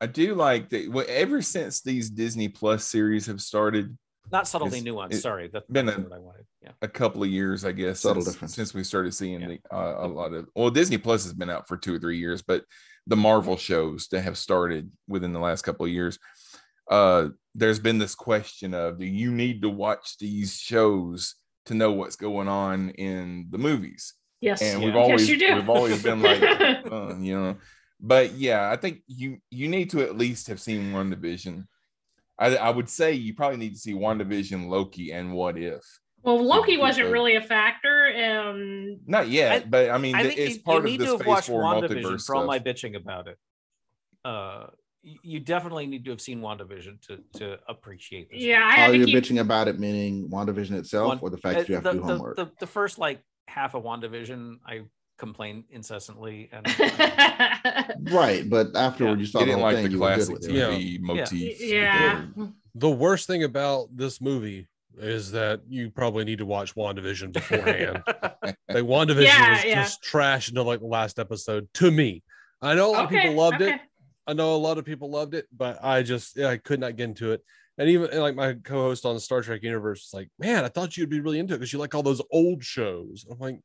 I do like that. Well, ever since these Disney Plus series have started, not subtly nuanced. Sorry, that's been what I wanted. Yeah, a couple of years, I guess, since we started seeing a lot of. Well, Disney Plus has been out for 2 or 3 years, but the Marvel shows that have started within the last couple of years, there's been this question of: do you need to watch these shows to know what's going on in the movies? Yes, and we've always been like, But I think you need to at least have seen WandaVision. I would say you probably need to see WandaVision, Loki, and What If. Well, Loki wasn't really a factor. Not yet, but I mean, it's part of the Phase 4 multiverse stuff. For all my bitching about it, you definitely need to have seen WandaVision to appreciate this. Yeah, I had to keep bitching about it, meaning WandaVision itself, or the fact that you have to do homework. The first like half of WandaVision, I complain incessantly, and right, but afterward, you saw the whole like thing. You didn't like the classic TV motifs. Yeah. The worst thing about this movie is that you probably need to watch WandaVision beforehand. Like WandaVision was just trash until like the last episode to me. I know a lot of people loved it. I know a lot of people loved it, but I could not get into it. And even like my co-host on the Star Trek universe was like, man, I thought you'd be really into it because you like all those old shows. I'm like,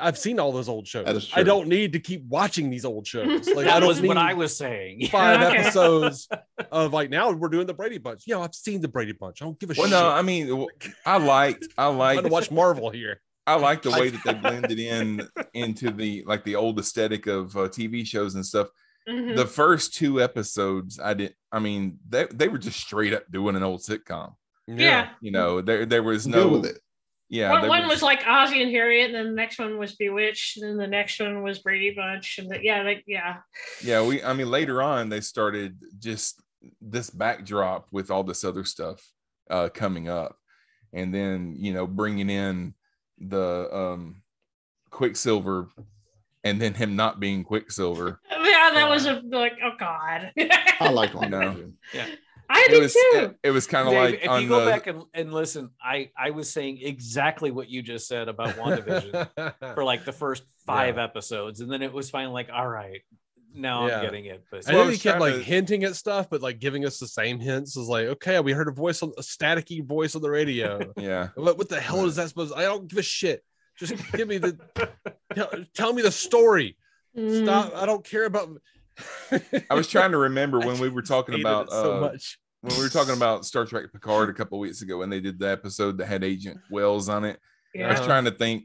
I've seen all those old shows. I don't need to keep watching these old shows. Like that was what I was saying. Five episodes of like now we're doing the Brady Bunch. Yeah, you know, I've seen the Brady Bunch. I don't give a shit. No, I mean, I like to watch Marvel here. I like the way that they blended into the like the old aesthetic of TV shows and stuff. Mm-hmm. The first two episodes, they were just straight up doing an old sitcom. Yeah, you know, there was no. Deal with it. Yeah, one was like Ozzie and Harriet, and then the next one was Bewitched, and then the next one was Brady Bunch, and later on they started just this backdrop with all this other stuff coming up, and then you know bringing in the Quicksilver, and then him not being Quicksilver. Yeah, that was oh god. I liked one. Yeah. I did too. It was kind of like if you go back and listen, I was saying exactly what you just said about WandaVision for like the first 5 episodes, and then it was finally like, all right, now I'm getting it. But I think he kept hinting at stuff, but like giving us the same hints. Is like, okay, we heard a staticky voice on the radio. Yeah, what the hell is that supposed? I don't give a shit. Just give me tell me the story. Stop. I don't care about. I was trying to remember when we were talking about so much. When we were talking about Star Trek Picard a couple weeks ago, when they did the episode that had Agent Wells on it. Yeah. I was trying to think,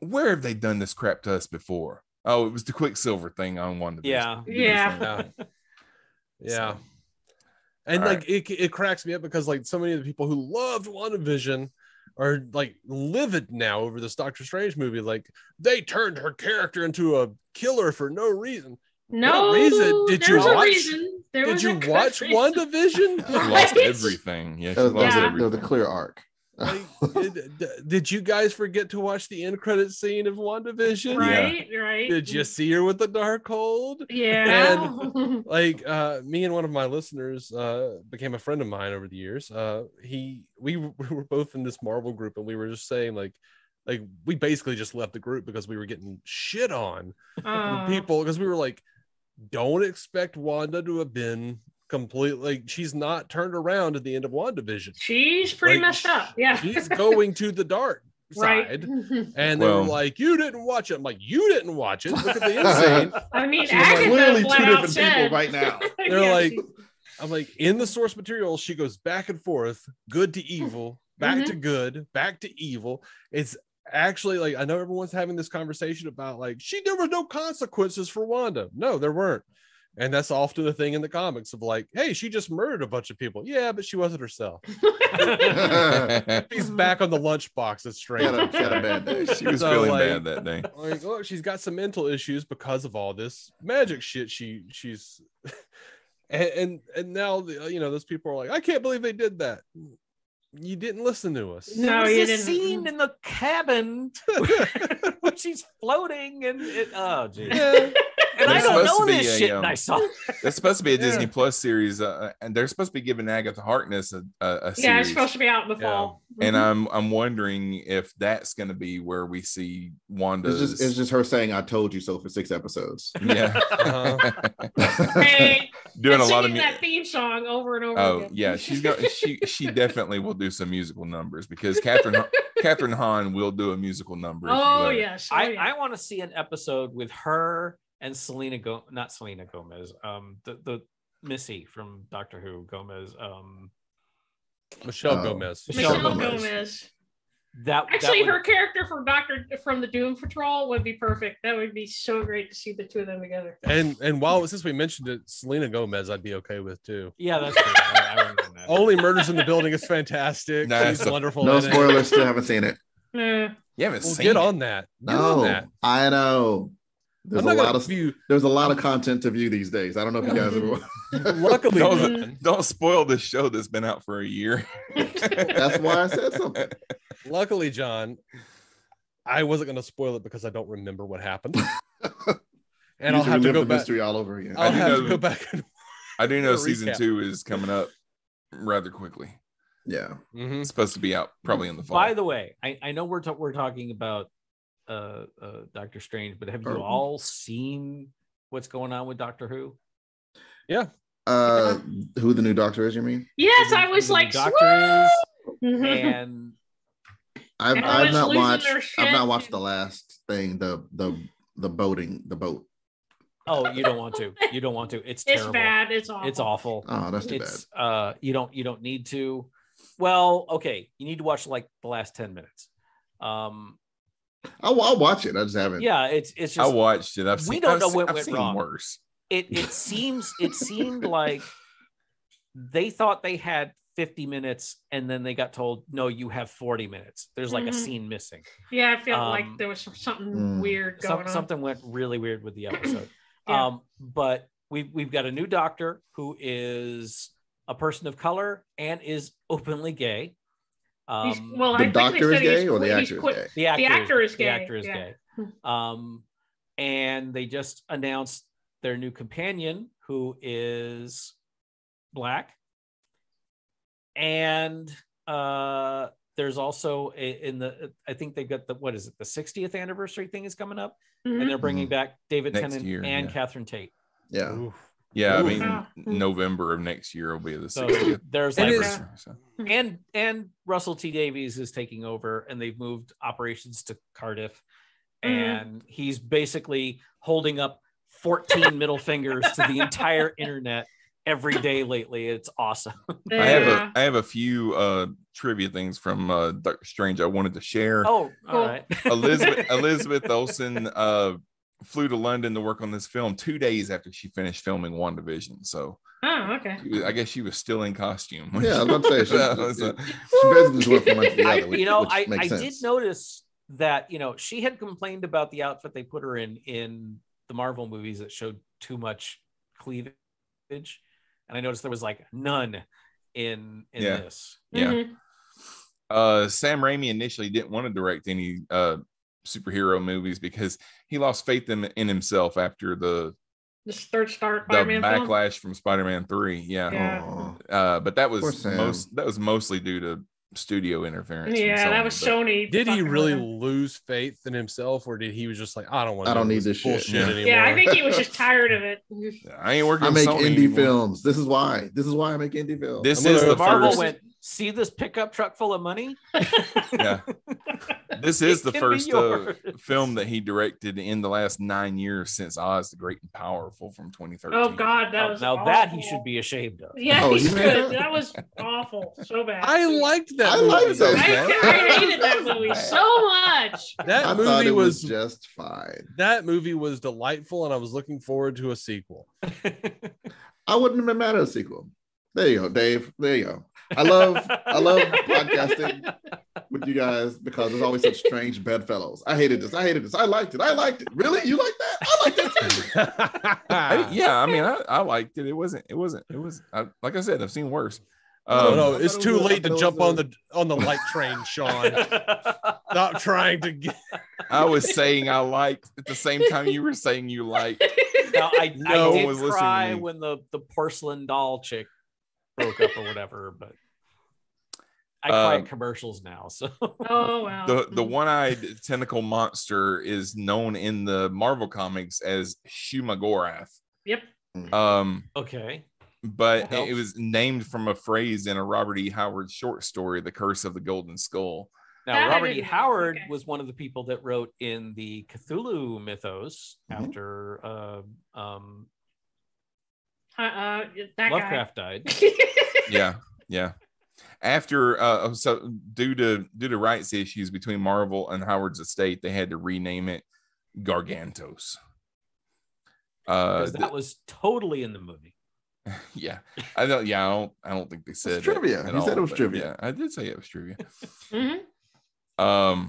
where have they done this crap to us before? Oh, it was the Quicksilver thing on WandaVision. So, and like it cracks me up because like so many of the people who loved WandaVision are like livid now over this Doctor Strange movie. Like they turned her character into a killer for no reason. No reason. Did you watch WandaVision? She lost everything. Yeah, she lost the clear arc. Like, did you guys forget to watch the end credit scene of WandaVision? Right. Did you see her with the Darkhold? Yeah. And like me and one of my listeners became a friend of mine over the years. We were both in this Marvel group, and we were just saying like we basically just left the group because we were getting shit on from people because we were like, don't expect Wanda to have been completely like she's not turned around at the end of WandaVision. She's pretty messed up. Yeah. She's going to the dark side. Right. And they were like, you didn't watch it. I'm like, you didn't watch it. Look at the end scene. I mean, actually, literally two different people right now. They're I'm like, in the source material, she goes back and forth, good to evil, back to good, back to evil. It's actually like I know everyone's having this conversation about like there were no consequences for Wanda. No, there weren't. And that's often a thing in the comics of like, hey, she just murdered a bunch of people. Yeah, but she wasn't herself. She's back on the lunchbox. It's straight. She had a bad day. She was feeling bad that day. Like, look, she's got some mental issues because of all this magic shit. She's and now you know those people are like, I can't believe they did that. You didn't listen to us. No, you didn't. Scene in the cabin when she's floating and it. Oh, geez. Yeah. And I don't know this shit. And I saw. There's supposed to be a Disney Plus series, and they're supposed to be giving Agatha Harkness a series. Yeah, it's supposed to be out in the fall. Mm-hmm. And I'm wondering if that's going to be where we see Wanda. It's just her saying, "I told you so" for 6 episodes. Yeah. Hey, doing a lot of that theme song over and over. Oh again. Yeah, she definitely will do some musical numbers because Catherine Hahn will do a musical number. Oh yes, I want to see an episode with her. And not Selena Gomez, the Missy from Doctor Who, Gomez, Michelle Gomez. Her character from the Doom Patrol would be perfect. That would be so great to see the two of them together. And while since we mentioned it, Selena Gomez, I'd be okay with too. Yeah, that's good. I wouldn't know. Only Murders in the Building is fantastic. No, it's wonderful. No spoilers. Still haven't seen it. Get on that. I know. There's a lot of content to view these days. I don't know if you guys are. Luckily, don't spoil this show that's been out for a year. That's why I said something. Luckily, John, I wasn't going to spoil it because I don't remember what happened. And I'll have to go back. Mystery all over again. I do know season two is coming up rather quickly. Yeah, it's supposed to be out probably in the fall. By the way, I know we're talking about Doctor Strange, but have you all seen what's going on with Doctor Who? Yeah, who the new Doctor is? You mean? Yes, I was like, Doctor is, and I've not watched the last thing, the boat. Oh, you don't want to. You don't want to. It's terrible. It's bad. It's awful. Oh, that's too bad. You don't need to. Well, okay, you need to watch like the last 10 minutes. I'll watch it. I just haven't. Yeah, it's just I watched it. We don't know what went wrong. Worse. It seemed like they thought they had 50 minutes and then they got told, no, you have 40 minutes. There's like a scene missing. Yeah, I feel like there was something weird going on. Something went really weird with the episode. Yeah. But we've got a new doctor who is a person of color and is openly gay. The doctor is gay, or the actor is gay? The actor is gay. And they just announced their new companion, who is black. And there's also I think they've got the 60th anniversary thing is coming up, and they're bringing back David Tennant and Catherine Tate. Yeah. Oof. Yeah, November of next year will be the 60th. There's and Russell T. Davies is taking over, and they've moved operations to Cardiff, and he's basically holding up 14 middle fingers to the entire internet every day lately. It's awesome. Yeah. I have a few trivia things from Doctor Strange I wanted to share. Oh, all right. Elizabeth Olsen flew to London to work on this film 2 days after she finished filming WandaVision. So, I guess she was still in costume. Yeah, I was about to say she basically just went from one to the other. I did notice that she had complained about the outfit they put her in the Marvel movies that showed too much cleavage, and I noticed there was like none in this. Yeah. Mm-hmm. Sam Raimi initially didn't want to direct any superhero movies because he lost faith in himself after the backlash from Spider-Man 3. Yeah. But that was mostly due to studio interference. Yeah, that was Sony. Did he really lose faith in himself, or did he was just like, I don't need this bullshit anymore? Yeah, I think he was just tired of it. I ain't working. I make Sony indie anymore. Films. This is why I make indie films. Marvel went, see this pickup truck full of money? Yeah. This is the first film that he directed in the last 9 years since Oz the Great and Powerful from 2013. Oh God, that was awful. That he should be ashamed of. Yeah, he should. That was awful, so bad. I liked that. I hated that movie so much. That movie was just fine. That movie was delightful, and I was looking forward to a sequel. I wouldn't have been mad at a sequel. There you go, Dave. There you go. I love podcasting with you guys because there's always such strange bedfellows. I hated this. I hated this. I liked it. I liked it. Really? You like that? I like that too. I liked it. It was like I said, I've seen worse. No, it's too late to jump on the light train, Sean. Stop trying to get. I was saying I liked at the same time you were saying you liked. Now, I did cry when the porcelain doll chick broke up or whatever, but I cry at commercials now. So wow. The one-eyed tentacle monster is known in the Marvel comics as Shumagorath. Yep. Okay. But it was named from a phrase in a Robert E. Howard short story, "The Curse of the Golden Skull." Now, Robert E. Howard was one of the people that wrote in the Cthulhu mythos after Lovecraft died. Yeah. after so due to rights issues between Marvel and Howard's estate, they had to rename it Gargantos. That was totally in the movie. Yeah, I don't. Yeah, I don't think they said trivia. He said it was trivia. Yeah, I did say it was trivia. Mm-hmm.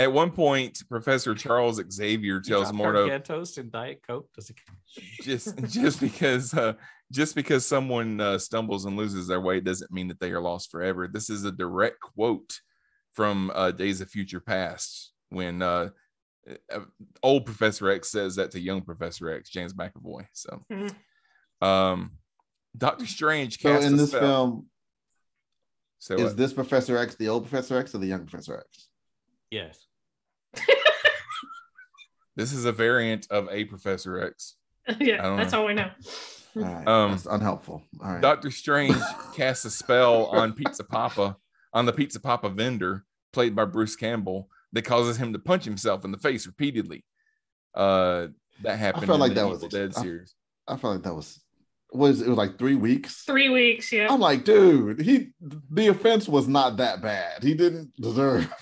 At one point, Professor Charles Xavier tells Mordo, "Gargantos in Diet Coke does it just because someone stumbles and loses their way doesn't mean that they are lost forever." This is a direct quote from Days of Future Past when old Professor X says that to young Professor X, James McAvoy. So. Mm-hmm. Doctor Strange cast so in this spell. Film so is what? This Professor X the old Professor X or the young Professor X? Yes. This is a variant of a Professor X. Yeah, that's all we know. All right, that's unhelpful. All right. Doctor Strange casts a spell on the Pizza Papa vendor played by Bruce Campbell that causes him to punch himself in the face repeatedly. That happened. I felt like that was a dead series. I felt like that was it like 3 weeks? 3 weeks, yeah. I'm like, dude, the offense was not that bad. He didn't deserve.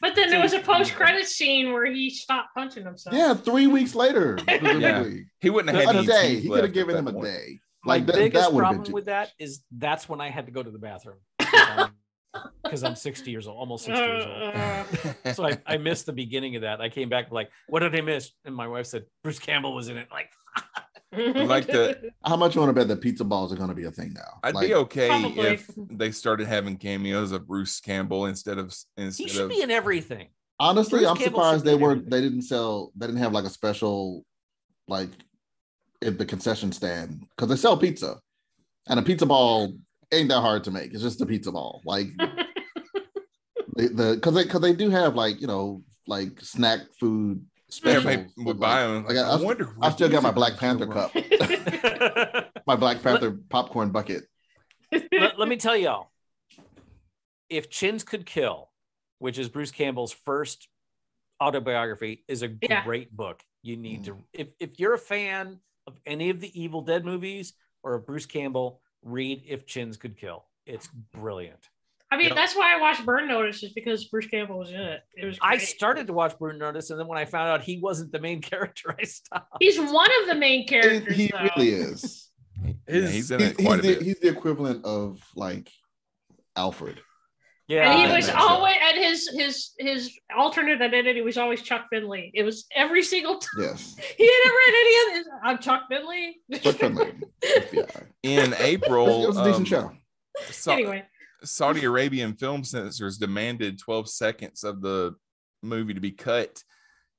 But then there was a post-credit scene where he stopped punching himself. Yeah, 3 weeks later. Yeah. He wouldn't have had a day. He could have given him a day. Like the biggest problem with that is that's when I had to go to the bathroom. Because I'm 60 years old, almost 60 years old. So I missed the beginning of that. I came back like, what did I miss? And my wife said, Bruce Campbell was in it. Like, how much you want to bet that pizza balls are going to be a thing now? I'd be okay probably. If they started having cameos of Bruce Campbell instead he should be in everything. Honestly, Bruce I'm Campbell surprised they were everything. They didn't have like a special like at the concession stand because they sell pizza and a pizza ball ain't that hard to make. It's just a pizza ball, like because they do have like, you know, like snack food. Special would buy them. Like, I wonder. I still got my Black Panther cup, my Black Panther popcorn bucket. Let me tell y'all, if Chins Could Kill, which is Bruce Campbell's first autobiography, is a great book. You need to, if you're a fan of any of the Evil Dead movies or of Bruce Campbell, read If Chins Could Kill. It's brilliant. I mean, that's why I watched Burn Notice, is because Bruce Campbell was in it. It was great. I started to watch Burn Notice, and then when I found out he wasn't the main character, I stopped. He's one of the main characters. He really is. He's in it quite a bit. He's the equivalent of like Alfred. Yeah, and he was always at his alternate identity was always Chuck Finley. It was every single time. Yes. He hadn't read any of this. I'm Chuck Finley. Chuck Finley. Yeah. In April, it was a decent show. Anyway. Saudi Arabian film censors demanded 12 seconds of the movie to be cut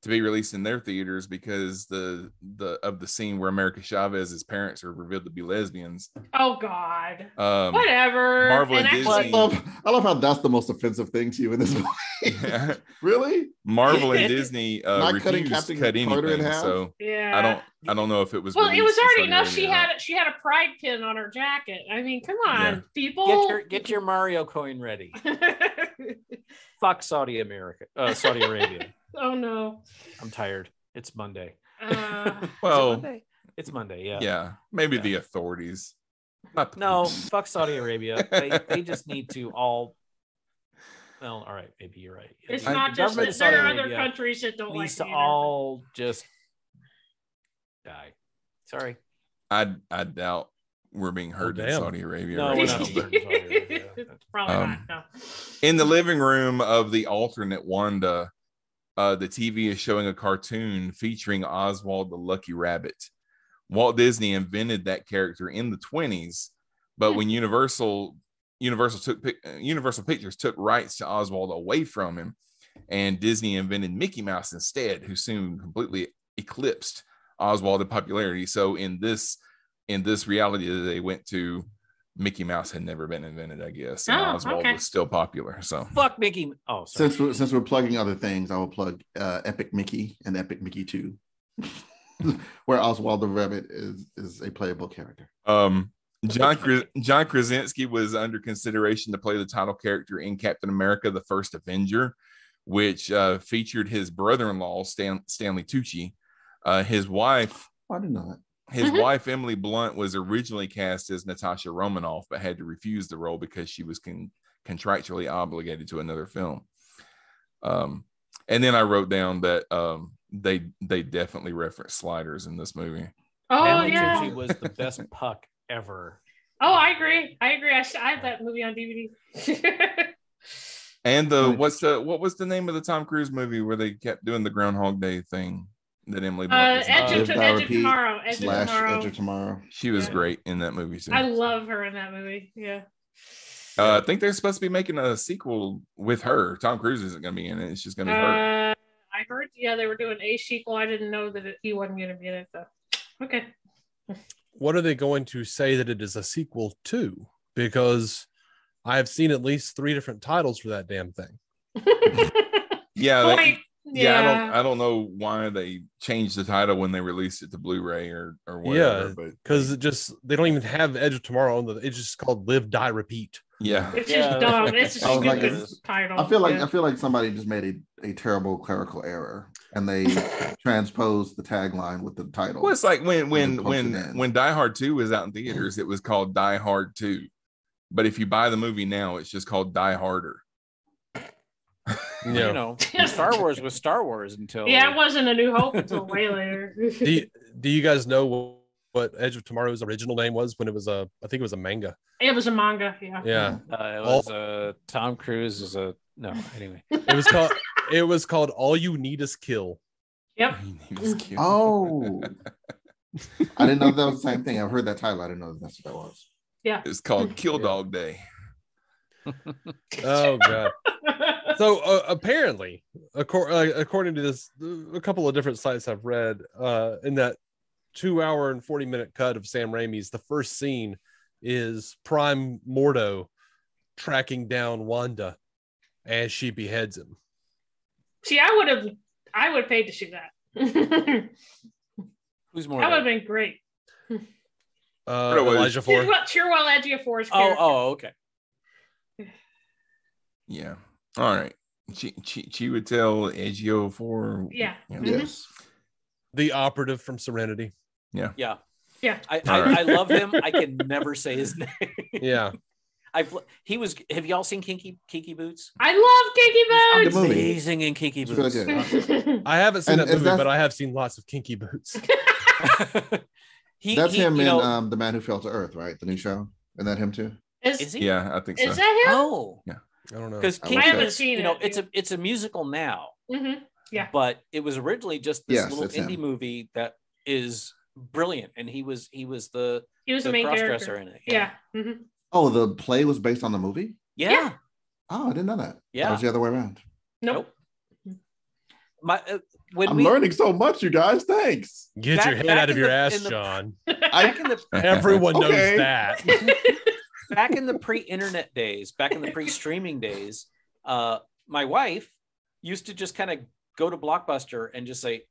to be released in their theaters because of the scene where America Chavez's parents are revealed to be lesbians. Oh God! Whatever. Marvel and Disney. I love how that's the most offensive thing to you in this movie. Really? Marvel and Disney refused to cut anything. So yeah. I don't know if it was. Well, it was already enough. She had a pride pin on her jacket. I mean, come on, people. Get your Mario coin ready. Fuck Saudi Arabia. Oh no! I'm tired. It's Monday. Well, it's Monday. Yeah. Yeah. Maybe the authorities. No, fuck Saudi Arabia. They just need to all. Well, all right. Maybe you're right. It's not just that there are other countries that don't like to all just die. Sorry. I doubt we're being heard in Saudi Arabia. No, we're not heard in Saudi Arabia. Probably not. No. In the living room of the alternate Wanda. The TV is showing a cartoon featuring Oswald the Lucky Rabbit. Walt Disney invented that character in the 1920s, but when Universal Pictures took rights to Oswald away from him, and Disney invented Mickey Mouse instead, who soon completely eclipsed Oswald in popularity. So in this reality that they went to, Mickey Mouse had never been invented, I guess. And Oswald was still popular. So fuck Mickey. Oh, sorry. Since we're plugging other things, I will plug Epic Mickey and Epic Mickey 2, where Oswald the Rabbit is a playable character. John Krasinski was under consideration to play the title character in Captain America: The First Avenger, which featured his brother-in-law Stanley Tucci, his wife. I didn't know that. His wife, Emily Blunt, was originally cast as Natasha Romanoff, but had to refuse the role because she was contractually obligated to another film. And then I wrote down that they definitely referenced Sliders in this movie. Oh, Natalie Gypsy was the best Puck ever. Oh, I agree. I have that movie on DVD. And what was the name of the Tom Cruise movie where they kept doing the Groundhog Day thing? That Emily Blunt Edge of Tomorrow. She was great in that movie too. I love her in that movie. Yeah. I think they're supposed to be making a sequel with her. Tom Cruise isn't going to be in it. It's just going to be her. I heard, they were doing a sequel. I didn't know that he wasn't going to be in it though. Okay. What are they going to say that it is a sequel to? Because I have seen at least 3 different titles for that damn thing. I don't know why they changed the title when they released it to Blu-ray or whatever. Yeah, because they don't even have Edge of Tomorrow on it's just called Live, Die, Repeat. Yeah, it's just dumb. It's just stupid title. I feel like somebody just made a terrible clerical error and they transposed the tagline with the title. Well, it's like when Die Hard 2 was out in theaters, it was called Die Hard 2, but if you buy the movie now, it's just called Die Harder. Star Wars was Star Wars until it wasn't A New Hope until way later. Do you guys know what Edge of Tomorrow's original name was when it was I think it was a manga? It was a manga, it was Tom Cruise is a no anyway. It was called All You Need Is Kill. Yep. Oh, I didn't know that was the same thing. I've heard that title. I didn't know that's what that was. Yeah, it's called Kill Dog Day. Oh god. So apparently, according to this, a couple of different sites I've read, in that 2 hour and 40 minute cut of Sam Raimi's, the first scene is Prime Mordo tracking down Wanda as she beheads him. See, I would have paid to see that. Who's Mordo? That would have been great. Elijah Ford. Elijah Ford's character. Oh, okay. Yeah. All right. She would tell Edgeo for yes, the operative from Serenity. Yeah. I love him. I can never say his name. Yeah. Have y'all seen Kinky Boots? I love Kinky Boots. Amazing in Kinky Boots. Really, I haven't seen that movie, but I have seen lots of Kinky Boots. That's him in The Man Who Fell to Earth, right? The new show. Isn't that him too? Is he? Yeah, I think so. Is that him? Oh, yeah. I don't know. Because I haven't seen it. It's a musical now. Mm-hmm. Yeah, but it was originally just this little indie movie that is brilliant, and he was the main character in it. Yeah. Mm-hmm. Oh, the play was based on the movie. Yeah. Oh, I didn't know that. Yeah, that was the other way around. Nope. I'm learning so much, you guys. Thanks. Get your head out of your ass, John. Everyone knows that. Back in the pre-internet days, back in the pre-streaming days, my wife used to just kind of go to Blockbuster and just say,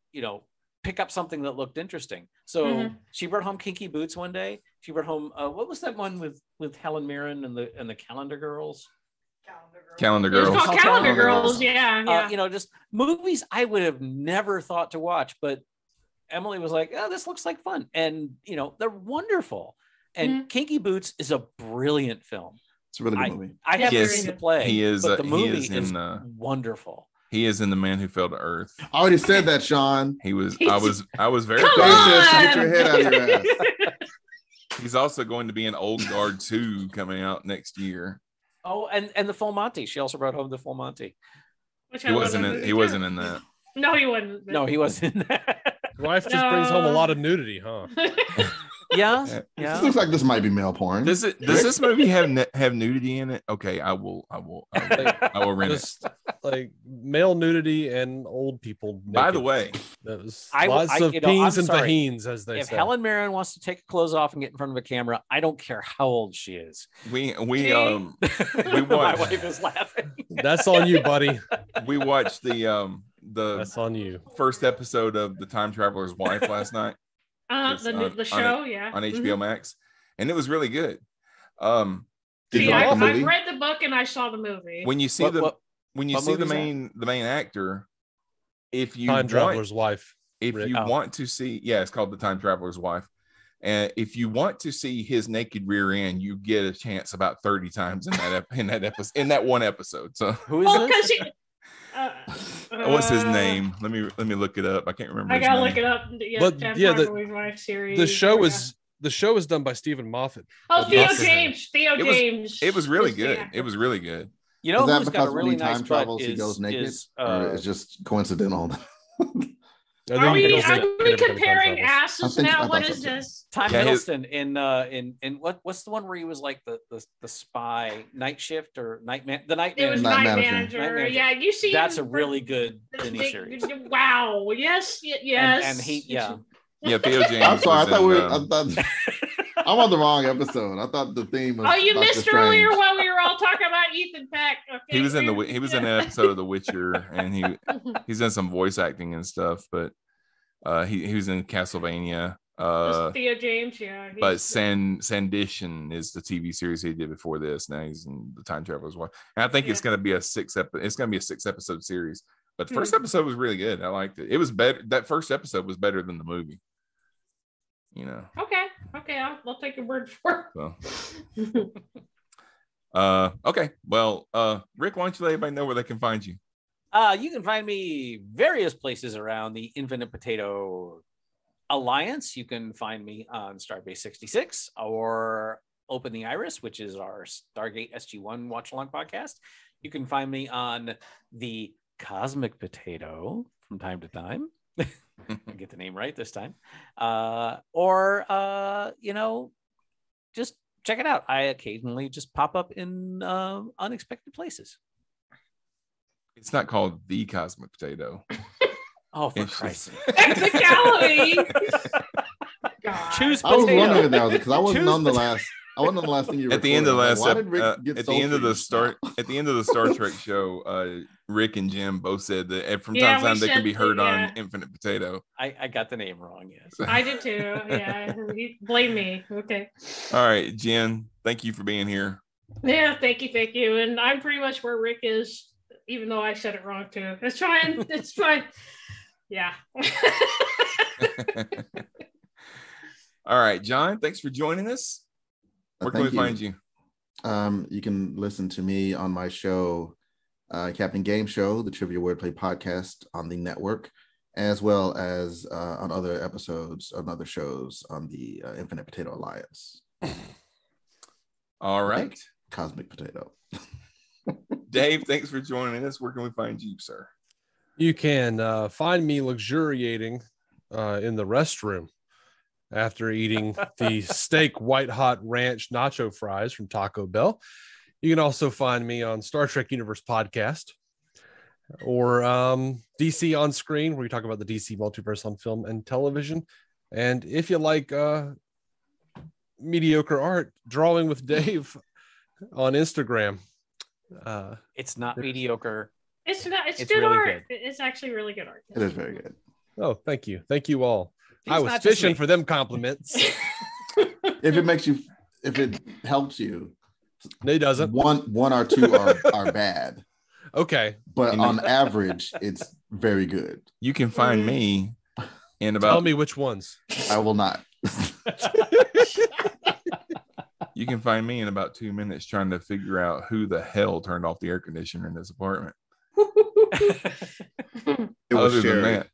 pick up something that looked interesting. So she brought home Kinky Boots one day. She brought home what was that one with Helen Mirren and the Calendar Girls? Calendar Girls. It's called Calendar Girls. Yeah. Just movies I would have never thought to watch, but Emily was like, "Oh, this looks like fun," and they're wonderful. And Kinky Boots is a brilliant film. It's a really good movie. I have seen the play. He is. But the movie is wonderful. He is in The Man Who Fell to Earth. I already said that, Sean. I was very close. Get your head out of your ass. He's also going to be in Old Guard 2 coming out next year. Oh, and the Full Monty. She also brought home the Full Monty. He wasn't in that. No, he wasn't. No, he wasn't in that. Wife just brings home a lot of nudity, huh? Yeah. This looks like this might be male porn. Does this movie have nudity in it? Okay, I will rent it. Like male nudity and old people. Naked. By the way, lots of beans and vaheens, as they say. If Helen Mirren wants to take her clothes off and get in front of a camera, I don't care how old she is. We watched. My wife is laughing. That's on you, buddy. We watched the That's on you. First episode of The Time Traveler's Wife last night. The show, on HBO Max, and it was really good. I've read the book and I saw the movie. When you see the main actor, if you Time Traveler's Wife, if Rick. You want to see, it's called The Time Traveler's Wife. And if you want to see his naked rear end, you get a chance about 30 times in that one episode. So who is this? What's his name? Let me look it up. I can't remember. I gotta look it up. Yeah, but yeah, the show is done by Stephen Moffat. Oh, Theo James. It was really good. Yeah. It was really good. You know, who's got a really nice butt is, he goes naked? It's just coincidental. Are we comparing asses now? What is this? Tom Hiddleston in what's the one where he was like the spy, Night Shift or Nightman? The Nightman. It was Night Manager. Yeah, you see. That's a really good miniseries. Wow. Yes. And he, yeah, Theo James. I'm sorry. I'm on the wrong episode. I thought the theme was. Oh, you missed earlier while we were all talking about Ethan Peck. Okay. He was in an episode of The Witcher, and he's done some voice acting and stuff. But he was in Castlevania. Theo James, yeah. But Sandition is the TV series he did before this. Now he's in The Time Traveler's Wife. And I think it's going to be a six episode series. But the first episode was really good. I liked it. It was better. That first episode was better than the movie. You know. Okay, I'll take your word for it. So. Okay, well, Rick, why don't you let everybody know where they can find you? You can find me various places around the Infinite Potato Alliance. You can find me on Starbase 66 or Open the Iris, which is our Stargate SG-1 Watch Along podcast. You can find me on the Cosmic Potato from time to time. Get the name right this time, just check it out. I occasionally just pop up in unexpected places. It's not called the Cosmic Potato. Oh, for Christ's sake! Technicality. Choose potato. I was wondering now because I wasn't on the last. I wasn't on the last thing you. At the end of the last. At the end of the Star Trek show. Rick and Jim both said that from time to time they can be heard on Infinite Potato. I got the name wrong, yes. I did too, yeah. Blame me, okay. All right, Jen, thank you for being here. Yeah, thank you. And I'm pretty much where Rick is, even though I said it wrong too. It's fine. Yeah. All right, John, thanks for joining us. Where can we find you? You can listen to me on my show, Captain Game Show, the Trivia Wordplay podcast on the network, as well as on other episodes on other shows on the Infinite Potato Alliance. All right. Like Cosmic Potato. Dave, thanks for joining us. Where can we find you, sir? You can find me luxuriating in the restroom after eating the steak white hot ranch nacho fries from Taco Bell. You can also find me on Star Trek Universe podcast or DC On Screen, where we talk about the DC multiverse on film and television. And if you like mediocre art, Drawing with Dave on Instagram. It's not mediocre. It's not. It's good art. It's actually really good art. It is very good. Oh, thank you. Thank you all. I was fishing for them compliments. If it helps you. It doesn't. One or two are bad. Okay. But on average, it's very good. You can find me in about... Tell me which ones. I will not. You can find me in about 2 minutes trying to figure out who the hell turned off the air conditioner in this apartment. Other than that.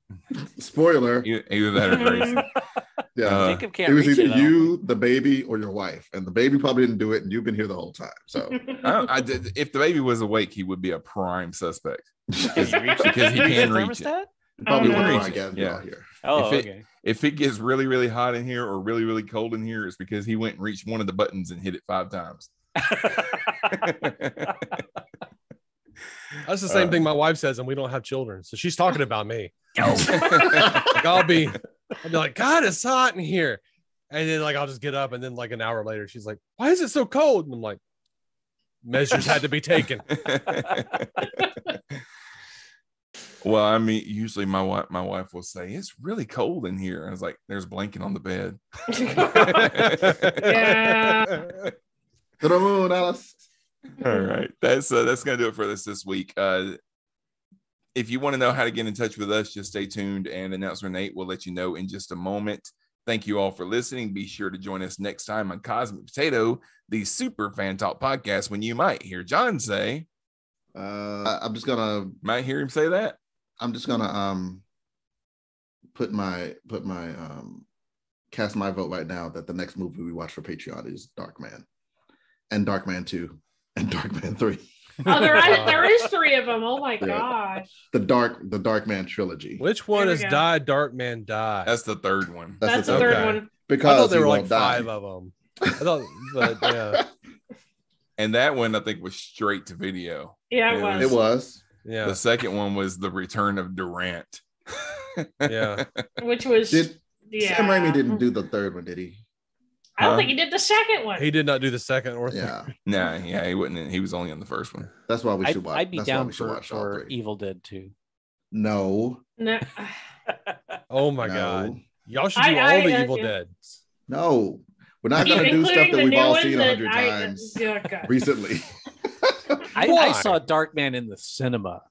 Spoiler. Either that or crazy. Yeah, it was either you, the baby, or your wife, and the baby probably didn't do it, and you've been here the whole time. So, if the baby was awake, he would be a prime suspect because he can reach it. Probably wouldn't reach it. Yeah. Oh, okay. If it gets really, really hot in here or really, really cold in here, it's because he went and reached one of the buttons and hit it 5 times. That's the same thing my wife says, and we don't have children, so she's talking about me. Like, I'll be like, God, it's hot in here, and then like I'll just get up, and then like an hour later, she's like, why is it so cold? And I'm like, measures had to be taken. Well, I mean, usually my wife will say it's really cold in here. I was like, there's a blanket on the bed. Yeah. To the moon, Alice. All right, that's gonna do it for us this week. If you want to know how to get in touch with us, just stay tuned, and announcer Nate will let you know in just a moment. Thank you all for listening. Be sure to join us next time on Cosmic Potato, the Super Fan Talk podcast, when you might hear John say, I'm just gonna might hear him say that. I'm just gonna cast my vote right now that the next movie we watch for Patreon is Darkman, and Darkman 2, and Darkman 3. Oh, there is three of them. Oh my gosh. The Darkman trilogy. Which one is Die Darkman Die? That's the third one. That's the third one. Because I thought there were like five of them. I thought, but yeah. And that one I think was straight to video. Yeah, it was. Yeah. The second one was The Return of Durant. Yeah. Which was Sam Raimi didn't do the third one, did he? I don't think he did the second one. He did not do the second or third. Yeah. No, yeah, he wouldn't. He was only on the first one. That's why we should watch. I'd be down for Evil Dead 2. No. Oh my God. Y'all should do all the Evil Deads. No. We're not going to do stuff that we've all seen 100 times recently. I saw Darkman in the cinema.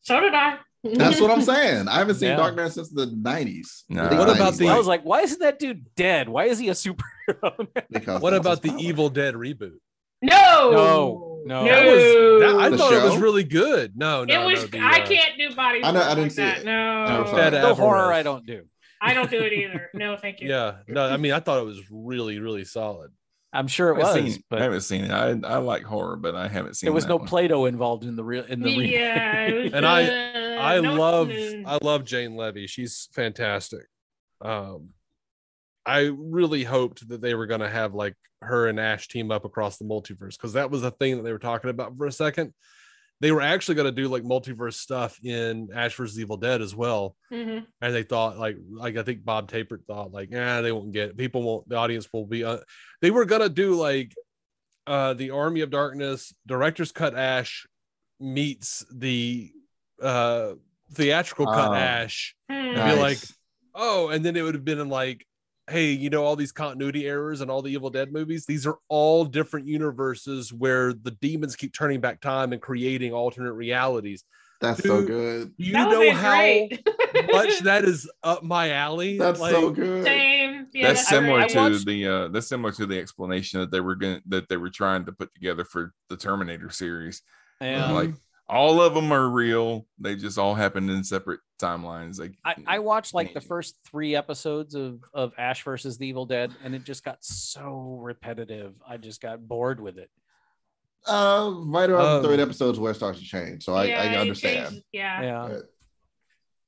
So did I. That's what I'm saying. I haven't seen Darkman since the 90s. No. What about I was like, why isn't that dude dead? Why is he a superhero? What about the Evil Dead reboot? No. I thought it was really good. No. It was. I can't do body. I know. I didn't see it. No horror. I don't do. I don't do it either. No, thank you. Yeah. No. I mean, I thought it was really, really solid. I'm sure it was. I haven't seen it. I like horror, but I haven't seen it. There was no Play-Doh involved in the real. Yeah. It was and I love Jane Levy. She's fantastic. I really hoped that they were going to have like her and Ash team up across the multiverse, because that was a thing that they were talking about for a second. They were actually going to do like multiverse stuff in Ash vs. Evil Dead as well. Mm-hmm. And they thought like I think Bob Tapert thought like, they won't get it. People won't, the audience will be, they were going to do like the Army of Darkness, Director's Cut Ash meets the theatrical cut Ash. Nice. And be like, and then it would have been in like, hey, you know, all these continuity errors and all the Evil Dead movies, these are all different universes where the demons keep turning back time and creating alternate realities. That's so good. You know how much that is up my alley. That's like, so good. Same. Yeah, that's similar that's similar to the explanation that they were trying to put together for the Terminator series. Yeah. Like all of them are real. They just all happened in separate timelines. Like I watched like the first 3 episodes of Ash versus the Evil Dead, and it just got so repetitive. I just got bored with it. Right around the third episode's where it starts to change. So I understand. Changed, yeah. But,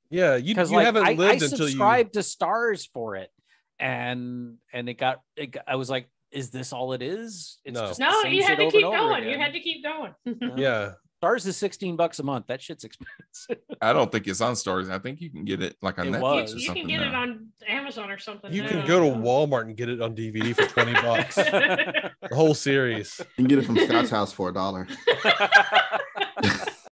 yeah. You haven't lived until you subscribed to Stars for it, and it got. I was like, is this all it is? No, you had to keep going. You had to keep going. Yeah. Stars is $16 a month. That shit's expensive. I don't think it's on Stars. I think you can get it like on Netflix. You can get it on Amazon or something. You can go to Walmart and get it on DVD for $20. The whole series. You can get it from Scott's house for $1.